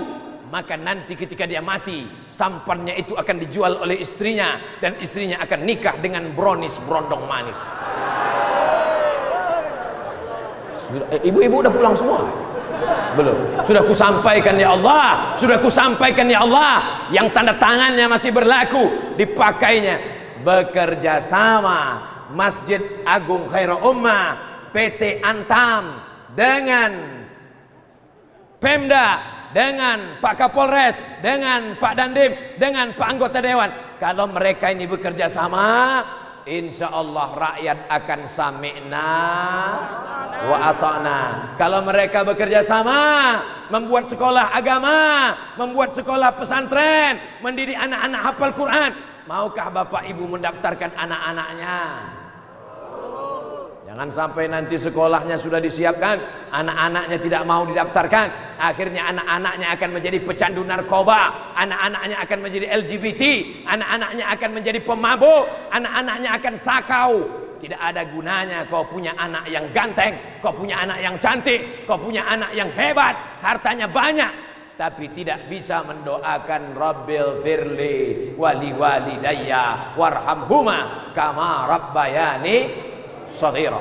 maka nanti ketika dia mati, sampannya itu akan dijual oleh istrinya, dan istrinya akan nikah dengan bronis berondong manis. Ibu-ibu udah pulang semua? Belum. Sudah kusampaikan ya Allah, sudah kusampaikan ya Allah, yang tanda tangannya masih berlaku, dipakainya. Bekerja sama Masjid Agung Khaira Ummah, P T Antam, dengan Pemda, dengan Pak Kapolres, dengan Pak Dandim, dengan Pak Anggota Dewan. Kalau mereka ini bekerja sama, insya Allah rakyat akan sami'na wa ata'na. Kalau mereka bekerja sama, membuat sekolah agama, membuat sekolah pesantren, mendidik anak-anak hafal Quran, maukah bapak ibu mendaftarkan anak-anaknya? Jangan sampai nanti sekolahnya sudah disiapkan, anak-anaknya tidak mau didaftarkan, akhirnya anak-anaknya akan menjadi pecandu narkoba, anak-anaknya akan menjadi L G B T, anak-anaknya akan menjadi pemabuk, anak-anaknya akan sakau. Tidak ada gunanya kau punya anak yang ganteng, kau punya anak yang cantik, kau punya anak yang hebat, hartanya banyak, tapi tidak bisa mendoakan Rabbil firli wali walidayya warhamhuma kama rabbayani shaghira.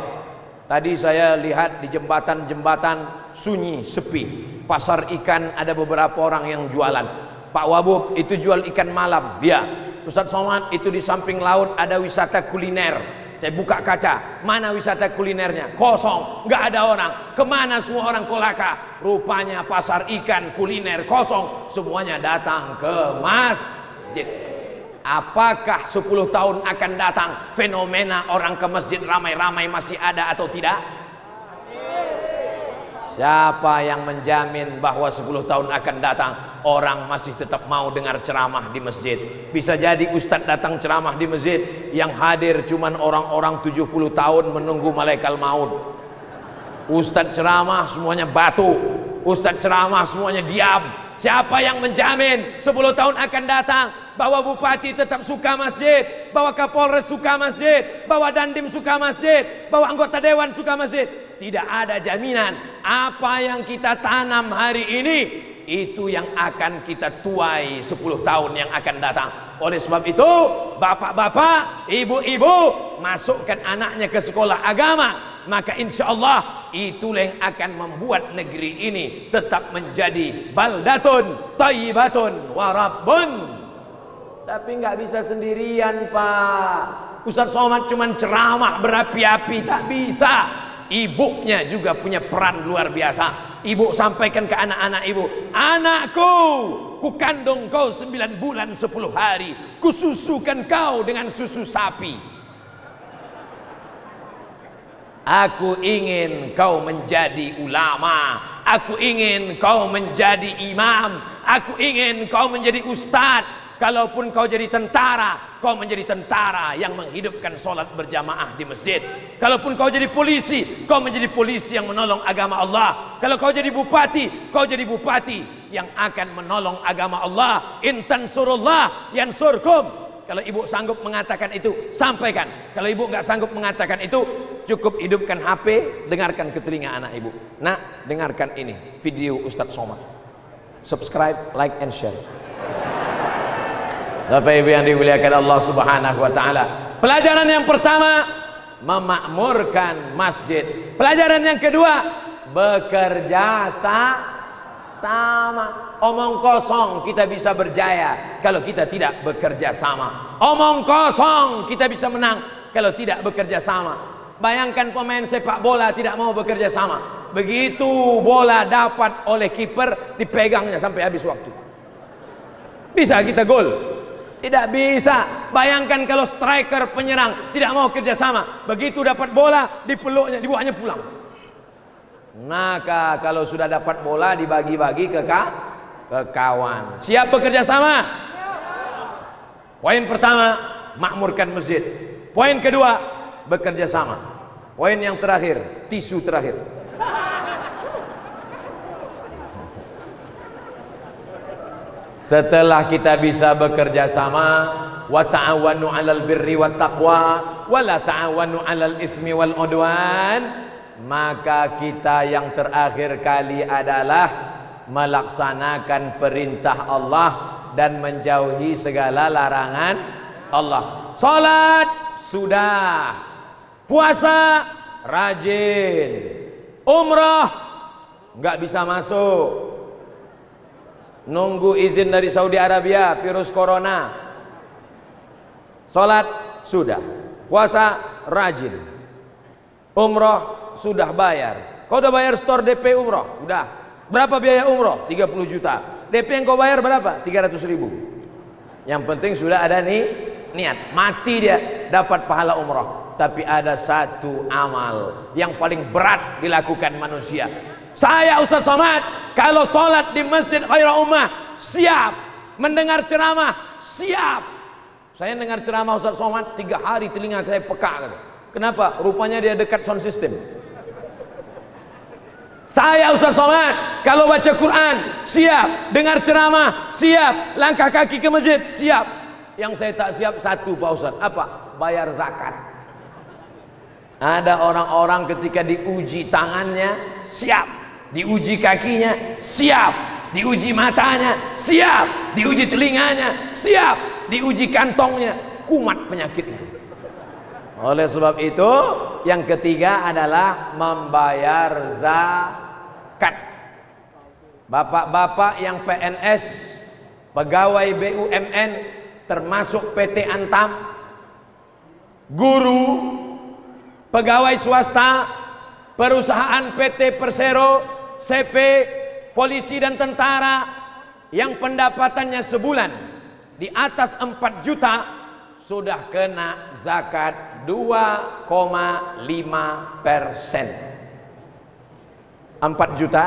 Tadi saya lihat di jembatan-jembatan sunyi, sepi. Pasar ikan ada beberapa orang yang jualan. Pak Wabub itu jual ikan malam, ya. Ustadz Somad itu di samping laut ada wisata kuliner. Saya buka kaca, mana wisata kulinernya? Kosong, nggak ada orang. Kemana semua orang Kolaka? Rupanya pasar ikan kuliner kosong. Semuanya datang ke masjid. Apakah sepuluh tahun akan datang fenomena orang ke masjid ramai-ramai masih ada atau tidak? Siapa yang menjamin bahwa sepuluh tahun akan datang orang masih tetap mau dengar ceramah di masjid? Bisa jadi ustadz datang ceramah di masjid, yang hadir cuman orang-orang tujuh puluh tahun menunggu malaikat maut. Ustadz ceramah semuanya batu, ustadz ceramah semuanya diam. Siapa yang menjamin sepuluh tahun akan datang bahwa bupati tetap suka masjid, bahwa kapolres suka masjid, bahwa dandim suka masjid, bahwa anggota dewan suka masjid? Tidak ada jaminan. Apa yang kita tanam hari ini itu yang akan kita tuai sepuluh tahun yang akan datang. Oleh sebab itu, bapak-bapak, ibu-ibu, masukkan anaknya ke sekolah agama, maka insya Allah itulah yang akan membuat negeri ini tetap menjadi baldatun thayyibatun wa rabbun. Tapi nggak bisa sendirian, Pak. Ustadz Somad cuman ceramah berapi-api, tak bisa. Ibunya juga punya peran luar biasa. Ibu sampaikan ke anak-anak ibu, anakku, ku kandung kau sembilan bulan sepuluh hari, ku susukan kau dengan susu sapi. Aku ingin kau menjadi ulama, aku ingin kau menjadi imam, aku ingin kau menjadi ustadz. Kalaupun kau jadi tentara, kau menjadi tentara yang menghidupkan sholat berjamaah di masjid. Kalaupun kau jadi polisi, kau menjadi polisi yang menolong agama Allah. Kalau kau jadi bupati, kau jadi bupati yang akan menolong agama Allah. In tansurullah yansurkum. Kalau ibu sanggup mengatakan itu, sampaikan. Kalau ibu nggak sanggup mengatakan itu, cukup hidupkan H P, dengarkan ke telinga anak ibu. Nak, dengarkan ini video Ustadz Somad. Subscribe, like, and share. Bapak ibu yang dimuliakan Allah subhanahu wa ta'ala. Pelajaran yang pertama, memakmurkan masjid. Pelajaran yang kedua, bekerja sama. Omong kosong kita bisa berjaya kalau kita tidak bekerja sama. Omong kosong kita bisa menang kalau tidak bekerja sama. Bayangkan pemain sepak bola tidak mau bekerja sama. Begitu bola dapat oleh kiper, dipegangnya sampai habis waktu. Bisa kita gol? Tidak bisa. Bayangkan kalau striker penyerang tidak mau kerjasama, begitu dapat bola dipeluknya, dibawanya pulang. Maka kalau sudah dapat bola dibagi-bagi ke, ka, ke kawan. Siap bekerja sama? Poin pertama, makmurkan masjid. Poin kedua, bekerja sama. Poin yang terakhir, tisu terakhir. Setelah kita bisa bekerja sama, wa ta'awanu 'alal birri wat taqwa wa la ta'awanu 'alal itsmi wal 'udwan, maka kita yang terakhir kali adalah melaksanakan perintah Allah dan menjauhi segala larangan Allah. Salat sudah, puasa rajin, umrah nggak bisa masuk, nunggu izin dari Saudi Arabia, virus corona. Sholat sudah, puasa rajin, umroh sudah bayar. Kau udah bayar store D P umroh? Udah. Berapa biaya umroh? tiga puluh juta. D P yang kau bayar berapa? tiga ratus ribu. Yang penting sudah ada nih niat. Mati dia. dapat pahala umroh. Tapi ada satu amal yang paling berat dilakukan manusia. Saya Ustadz Somad, kalau sholat di Masjid Khaira Ummah siap, mendengar ceramah siap. Saya dengar ceramah Ustadz Somad tiga hari telinga saya peka. Kenapa? Rupanya dia dekat sound system. Saya Ustadz Somad kalau baca Quran siap, dengar ceramah siap, langkah kaki ke masjid siap. Yang saya tak siap satu Pak Ustadz, apa? Bayar zakat. Ada orang-orang ketika diuji tangannya siap, diuji kakinya siap, diuji matanya siap, diuji telinganya siap, diuji kantongnya, kumat penyakitnya. Oleh sebab itu, yang ketiga adalah membayar zakat. Bapak-bapak yang P N S, pegawai B U M N, termasuk P T Antam, guru, pegawai swasta, perusahaan P T Persero, C P, polisi dan tentara, yang pendapatannya sebulan di atas empat juta, sudah kena zakat dua koma lima persen. empat juta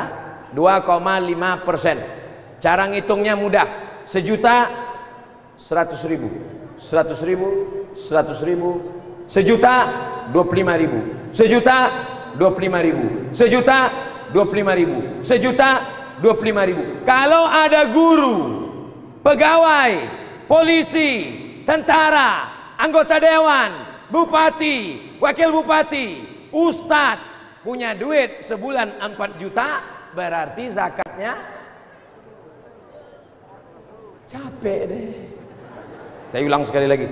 dua koma lima persen. Cara ngitungnya mudah. Sejuta seratus ribu, seratus ribu, seratus ribu, sejuta dua puluh lima ribu, sejuta dua puluh lima ribu, sejuta dua puluh lima ribu, sejuta dua puluh lima ribu. Kalau ada guru, pegawai, polisi, tentara, anggota dewan, bupati, wakil bupati, ustadz punya duit sebulan empat juta, berarti zakatnya capek deh. Saya ulang sekali lagi.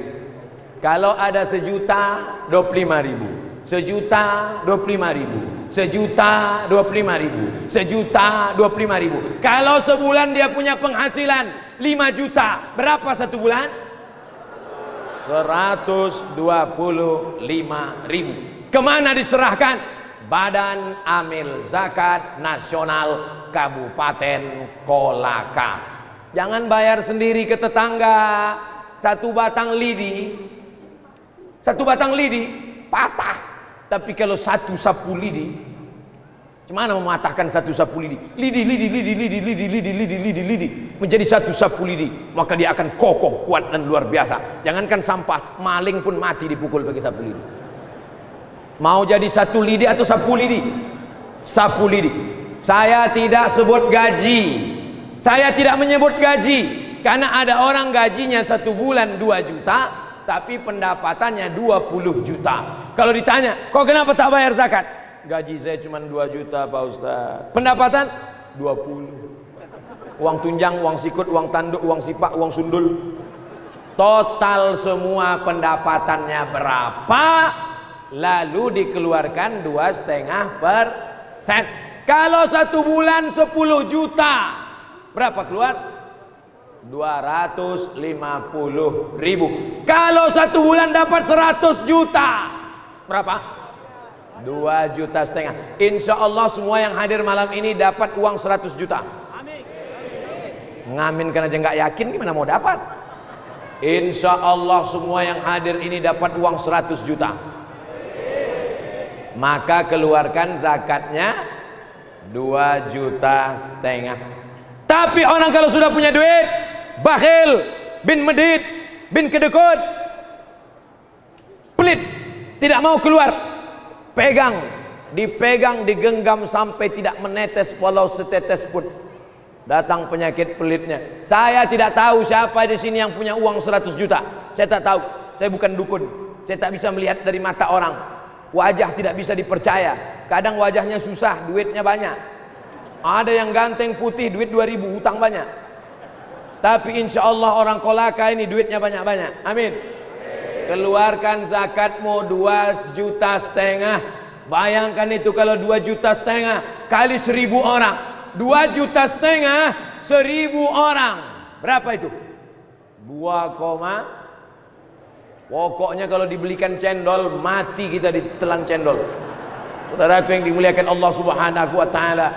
Kalau ada sejuta dua puluh lima ribu, sejuta dua puluh lima ribu, sejuta dua puluh lima ribu, sejuta dua puluh lima ribu. Kalau sebulan dia punya penghasilan lima juta, berapa satu bulan? seratus dua puluh lima ribu. Kemana diserahkan? Badan Amil Zakat Nasional Kabupaten Kolaka. Jangan bayar sendiri ke tetangga. Satu batang lidi, satu batang lidi patah. Tapi kalau satu sapu lidi, gimana mematahkan satu sapu lidi? Lidi, lidi, lidi, lidi, lidi, lidi, lidi, lidi, lidi. Menjadi satu sapu lidi, maka dia akan kokoh, kuat dan luar biasa. Jangankan sampah, maling pun mati dipukul pakai sapu lidi. Mau jadi satu lidi atau sapu lidi? Sapu lidi. Saya tidak sebut gaji, saya tidak menyebut gaji, karena ada orang gajinya satu bulan dua juta, tapi pendapatannya dua puluh juta. Kalau ditanya, kok kenapa tak bayar zakat? Gaji saya cuma dua juta Pak Ustaz, pendapatan dua puluh. Uang tunjang, uang sikut, uang tanduk, uang sipak, uang sundul. Total semua pendapatannya berapa? Lalu dikeluarkan dua setengah persen. Kalau satu bulan sepuluh juta, berapa keluar? dua ratus lima puluh ribu. Kalau satu bulan dapat seratus juta, berapa? dua juta setengah. Insya Allah semua yang hadir malam ini dapat uang seratus juta. Ngaminkan aja nggak yakin, gimana mau dapat? Insya Allah semua yang hadir ini dapat uang seratus juta. Maka keluarkan zakatnya dua juta setengah. Tapi orang kalau sudah punya duit, bakhil, bin medit, bin kedekut, pelit, tidak mau keluar. Pegang, dipegang, digenggam sampai tidak menetes walau setetes pun. Datang penyakit pelitnya. Saya tidak tahu siapa di sini yang punya uang seratus juta. Saya tak tahu. Saya bukan dukun. Saya tak bisa melihat dari mata orang. Wajah tidak bisa dipercaya. Kadang wajahnya susah, duitnya banyak. Ada yang ganteng putih, duit dua ribu, hutang banyak. Tapi insya Allah orang Kolaka ini duitnya banyak-banyak. Amin. Keluarkan zakatmu dua juta setengah. Bayangkan itu kalau dua juta setengah kali seribu orang. dua juta setengah, seribu orang. Berapa itu? dua, pokoknya kalau dibelikan cendol, mati kita ditelan cendol. Saudaraku yang dimuliakan Allah Subhanahu wa Ta'ala,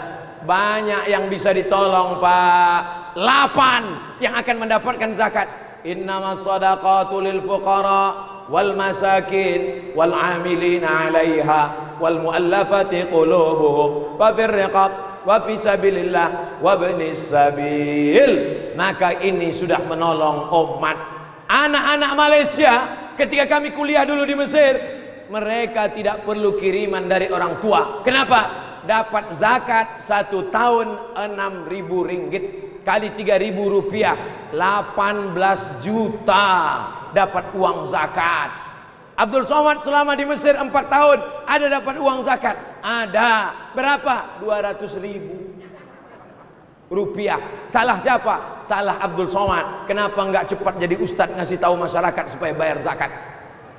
banyak yang bisa ditolong, Pak. Lapan yang akan mendapatkan zakat. Innamas shadaqatu lil fuqara wal masakin wal amilina 'alaiha wal mu'allafati qulubuhum wa fir riqab wa fi sabilillah wa ibnis sabil. Maka ini sudah menolong umat. Anak-anak Malaysia ketika kami kuliah dulu di Mesir, mereka tidak perlu kiriman dari orang tua. Kenapa? Dapat zakat satu tahun enam ribu ringgit kali tiga ribu rupiah delapan belas juta dapat uang zakat. Abdul Somad selama di Mesir empat tahun ada dapat uang zakat? Ada. Berapa? dua ratus ribu rupiah. Salah siapa? Salah Abdul Somad. Kenapa nggak cepat jadi ustadz ngasih tahu masyarakat supaya bayar zakat?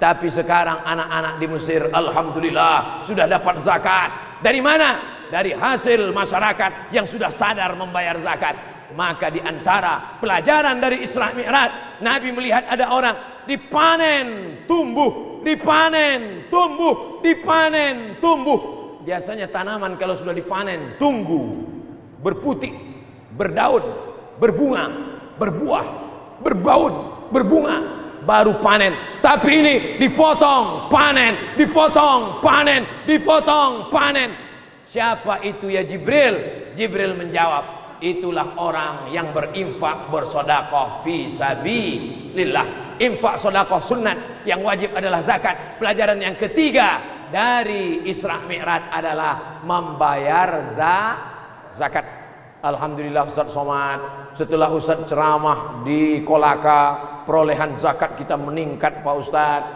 Tapi sekarang anak-anak di Mesir alhamdulillah sudah dapat zakat. Dari mana? Dari hasil masyarakat yang sudah sadar membayar zakat. Maka diantara pelajaran dari Isra Mi'raj, Nabi melihat ada orang dipanen tumbuh, dipanen tumbuh, dipanen tumbuh. Biasanya tanaman kalau sudah dipanen tunggu, berputih, berdaun, berbunga, berbuah, berbaun, berbunga, baru panen. Tapi ini dipotong panen, dipotong panen, dipotong panen. Siapa itu ya Jibril? Jibril menjawab, itulah orang yang berinfak, bersodakoh fi sabilillah. Infak sodakoh sunat yang wajib adalah zakat. Pelajaran yang ketiga dari Isra Mi'raj adalah membayar za zakat. Alhamdulillah Ustadz Somad, setelah Ustadz ceramah di Kolaka, perolehan zakat kita meningkat Pak Ustadz.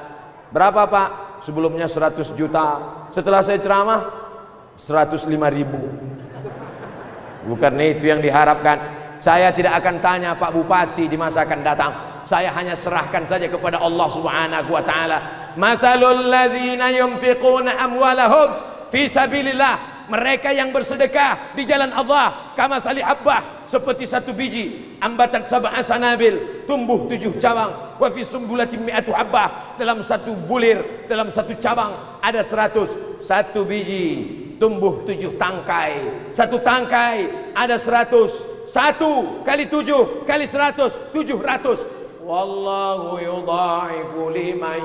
Berapa Pak? Sebelumnya seratus juta, setelah saya ceramah seratus lima ribu. Bukan itu yang diharapkan. Saya tidak akan tanya Pak Bupati di masa akan datang, saya hanya serahkan saja kepada Allah Subhanahu wa ta'ala. Mathalul ladzina yunfiquna amwalahum fi sabilillah, mereka yang bersedekah di jalan Allah, kamatsali habbah, seperti satu biji, ambatan sab'a sanabil, tumbuh tujuh cabang, wa fi sumbulatin mi'atu habbah, dalam satu bulir, dalam satu cabang ada seratus, satu biji tumbuh tujuh tangkai, satu tangkai ada seratus, satu kali tujuh kali seratus, tujuh ratus. Wallahu yudha'ifu liman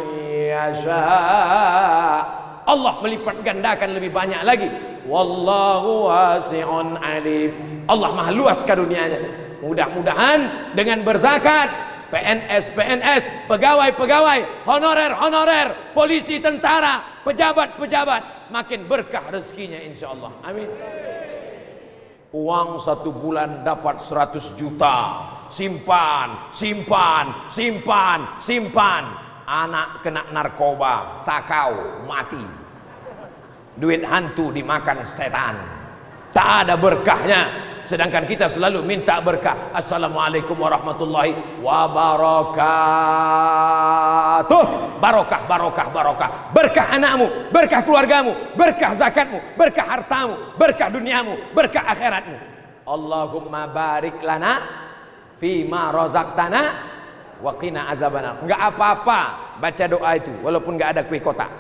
yasha'. Allah melipat gandakan lebih banyak lagi. Wallahu wasi'un alim. Allah maha luas karunianya. Mudah-mudahan dengan berzakat, P N S P N S, pegawai-pegawai, honorer-honorer, polisi, tentara, pejabat-pejabat, makin berkah rezekinya insyaallah. Amin. Uang satu bulan dapat seratus juta. Simpan, simpan, simpan, simpan. Anak kena narkoba, sakau, mati. Duit hantu dimakan setan. Tak ada berkahnya. Sedangkan kita selalu minta berkah. Assalamualaikum warahmatullahi wabarakatuh. Barokah, barokah, barokah. Berkah anakmu, berkah keluargamu, berkah zakatmu, berkah hartamu, berkah duniamu, berkah akhiratmu. Allahumma barik lana fima razaqtana waqina azabannar. Enggak apa-apa baca doa itu walaupun enggak ada kue kotak.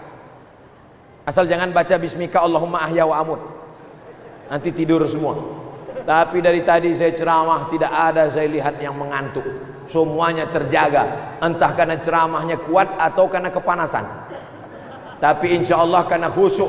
Asal jangan baca bismika Allahumma ahya wa amut. Nanti tidur semua. Tapi dari tadi saya ceramah tidak ada saya lihat yang mengantuk. Semuanya terjaga, entah karena ceramahnya kuat atau karena kepanasan. Tapi insyaallah karena khusyuk,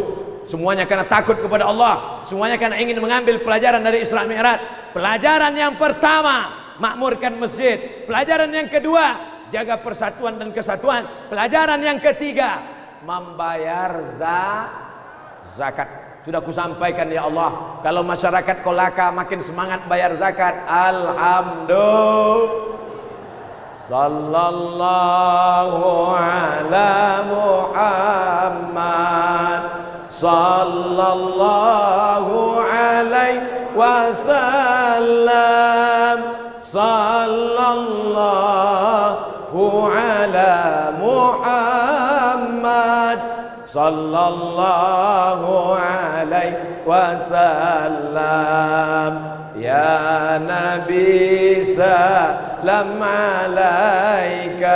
semuanya karena takut kepada Allah, semuanya karena ingin mengambil pelajaran dari Isra Mi'raj. Pelajaran yang pertama, makmurkan masjid. Pelajaran yang kedua, jaga persatuan dan kesatuan. Pelajaran yang ketiga, membayar za zakat. Sudah kusampaikan ya Allah, kalau masyarakat Kolaka makin semangat bayar zakat, alhamdulillah. Sallallahu ala Muhammad, sallallahu alaihi wasallam, sallallahu ala Muhammad, sallallahu alaihi wasallam. Ya Nabi salam alaika,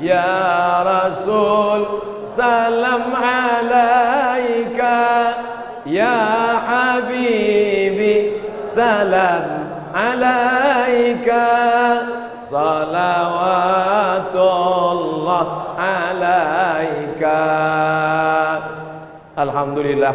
ya Rasul salam alaika, ya Habibi salam alaika, salawatullah alaika. Alhamdulillah,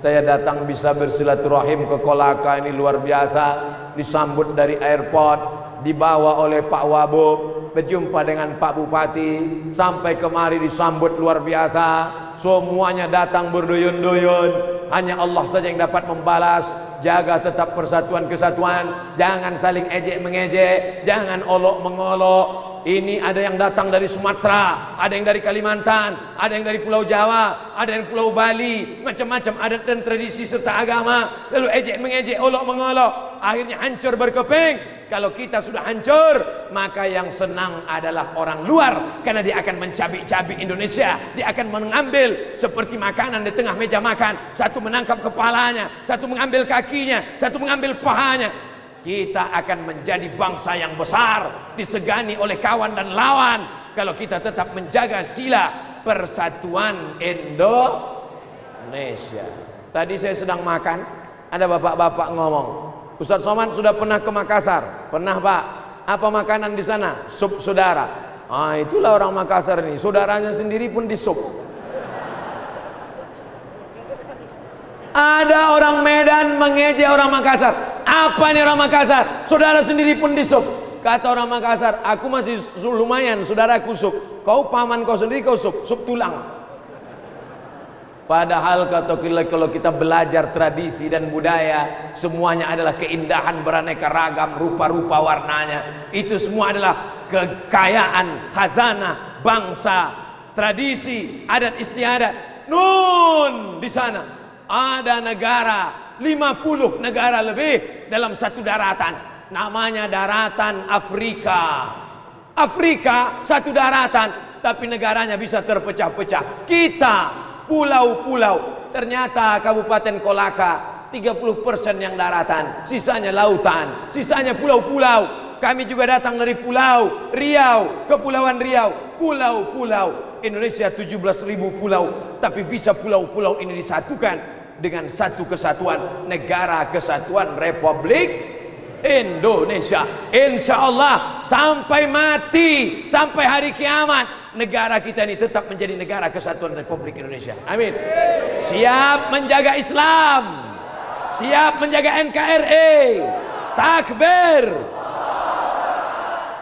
saya datang bisa bersilaturahim ke Kolaka, ini luar biasa. Disambut dari airport, dibawa oleh Pak Wabub, berjumpa dengan Pak Bupati, sampai kemari disambut luar biasa. Semuanya datang berduyun-duyun. Hanya Allah saja yang dapat membalas. Jaga tetap persatuan kesatuan. Jangan saling ejek-mengejek, jangan olok-mengolok. Ini ada yang datang dari Sumatera, ada yang dari Kalimantan, ada yang dari Pulau Jawa, ada yang Pulau Bali, macam-macam adat dan tradisi serta agama, lalu ejek mengejek, olok mengolok, akhirnya hancur berkeping. Kalau kita sudah hancur, maka yang senang adalah orang luar, karena dia akan mencabik-cabik Indonesia, dia akan mengambil seperti makanan di tengah meja makan, satu menangkap kepalanya, satu mengambil kakinya, satu mengambil pahanya. Kita akan menjadi bangsa yang besar, disegani oleh kawan dan lawan, kalau kita tetap menjaga sila persatuan Indonesia. Tadi saya sedang makan, ada bapak-bapak ngomong, Ustadz Somad sudah pernah ke Makassar? Pernah Pak. Apa makanan di sana? Sup saudara. Ah, itulah orang Makassar ini, saudaranya sendiri pun disup. Ada orang Medan mengejek orang Makassar. Apa ini orang Makassar? Saudara sendiri pun disup. Kata orang Makassar, aku masih lumayan, saudaraku sup. Kau paman kau sendiri kau sup, sup tulang. Padahal kata kalau kita belajar tradisi dan budaya, semuanya adalah keindahan beraneka ragam, rupa-rupa warnanya. Itu semua adalah kekayaan, khazanah, bangsa, tradisi, adat istiadat. Nun, di sana ada negara lima puluh negara lebih dalam satu daratan, namanya daratan Afrika. Afrika satu daratan, tapi negaranya bisa terpecah-pecah. Kita pulau-pulau, ternyata Kabupaten Kolaka tiga puluh persen yang daratan, sisanya lautan, sisanya pulau-pulau. Kami juga datang dari pulau Riau, Kepulauan Riau, pulau-pulau. Indonesia tujuh belas ribu pulau, tapi bisa pulau-pulau ini disatukan dengan satu kesatuan negara kesatuan Republik Indonesia. Insya Allah sampai mati, sampai hari kiamat, negara kita ini tetap menjadi negara kesatuan Republik Indonesia. Amin. Siap menjaga Islam, siap menjaga N K R I. Takbir.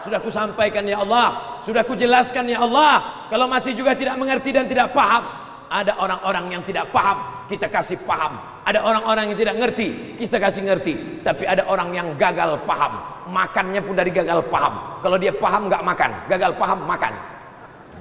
Sudah ku sampaikan ya Allah, sudah ku jelaskan ya Allah. Kalau masih juga tidak mengerti dan tidak paham, ada orang-orang yang tidak paham, kita kasih paham. Ada orang-orang yang tidak ngerti, kita kasih ngerti. Tapi ada orang yang gagal paham, makannya pun dari gagal paham. Kalau dia paham nggak makan, gagal paham makan.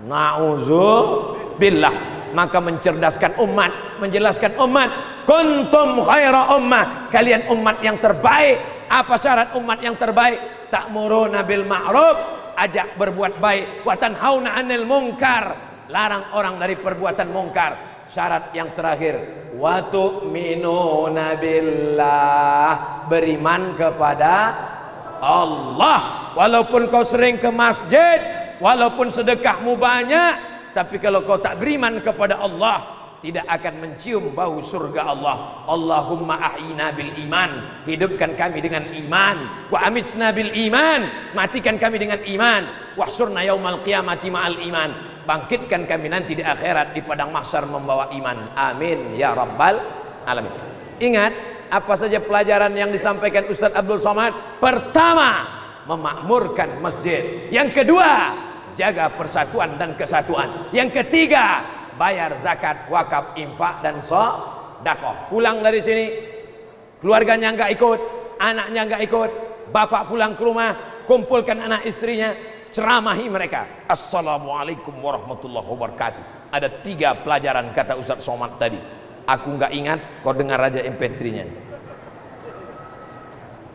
Na'udzubillah. Maka mencerdaskan umat, menjelaskan umat. Kuntum khaira ummah, kalian umat yang terbaik. Apa syarat umat yang terbaik? Ta'muruna bil ma'ruf, ajak berbuat baik. Wa tanhauna 'anil munkar, larang orang dari perbuatan mungkar. Syarat yang terakhir, wa tu'minuna billah, beriman kepada Allah. Walaupun kau sering ke masjid, walaupun sedekahmu banyak, tapi kalau kau tak beriman kepada Allah, tidak akan mencium bau surga Allah. Allahumma ahyina bil iman, hidupkan kami dengan iman. Wa amitsna bil iman, matikan kami dengan iman. Wahsurna yaumal qiyamati ma'al iman, bangkitkan kami nanti di akhirat di padang mahsyar membawa iman. Amin ya rabbal alamin. Ingat apa saja pelajaran yang disampaikan Ustadz Abdul Somad. Pertama, memakmurkan masjid. Yang kedua, jaga persatuan dan kesatuan. Yang ketiga, bayar zakat, wakaf, infak, dan sedekah. Pulang dari sini, keluarganya nggak ikut, anaknya nggak ikut, bapak pulang ke rumah, kumpulkan anak istrinya, ceramahi mereka. Assalamualaikum warahmatullahi wabarakatuh. Ada tiga pelajaran kata Ustadz Somad tadi. Aku nggak ingat, kau dengar aja M P tiga-nya.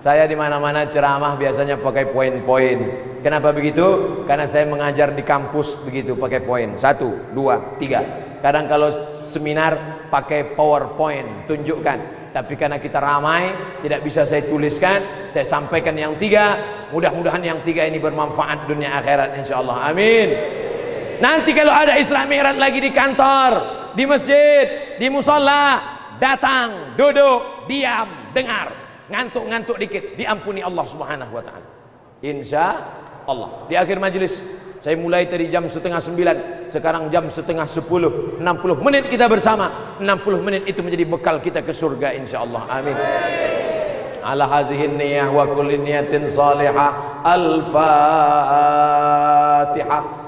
Saya di mana-mana ceramah biasanya pakai poin-poin. Kenapa begitu? Karena saya mengajar di kampus begitu pakai poin. Satu, dua, tiga. Kadang kalau seminar pakai PowerPoint, tunjukkan. Tapi karena kita ramai, tidak bisa saya tuliskan. Saya sampaikan yang tiga. Mudah-mudahan yang tiga ini bermanfaat dunia akhirat insya Allah. Amin. Nanti kalau ada Isra Mi'raj lagi di kantor, di masjid, di musola, datang, duduk, diam, dengar. Ngantuk-ngantuk dikit, diampuni Allah subhanahu wa ta'ala. Insya Allah. Di akhir majelis, saya mulai dari jam setengah sembilan. sekarang jam setengah sepuluh, enam puluh menit kita bersama, enam puluh menit itu menjadi bekal kita ke surga insyaallah. Amin. Ala hazihin niyah wa kulli niyatin salihah. Al-Fatihah.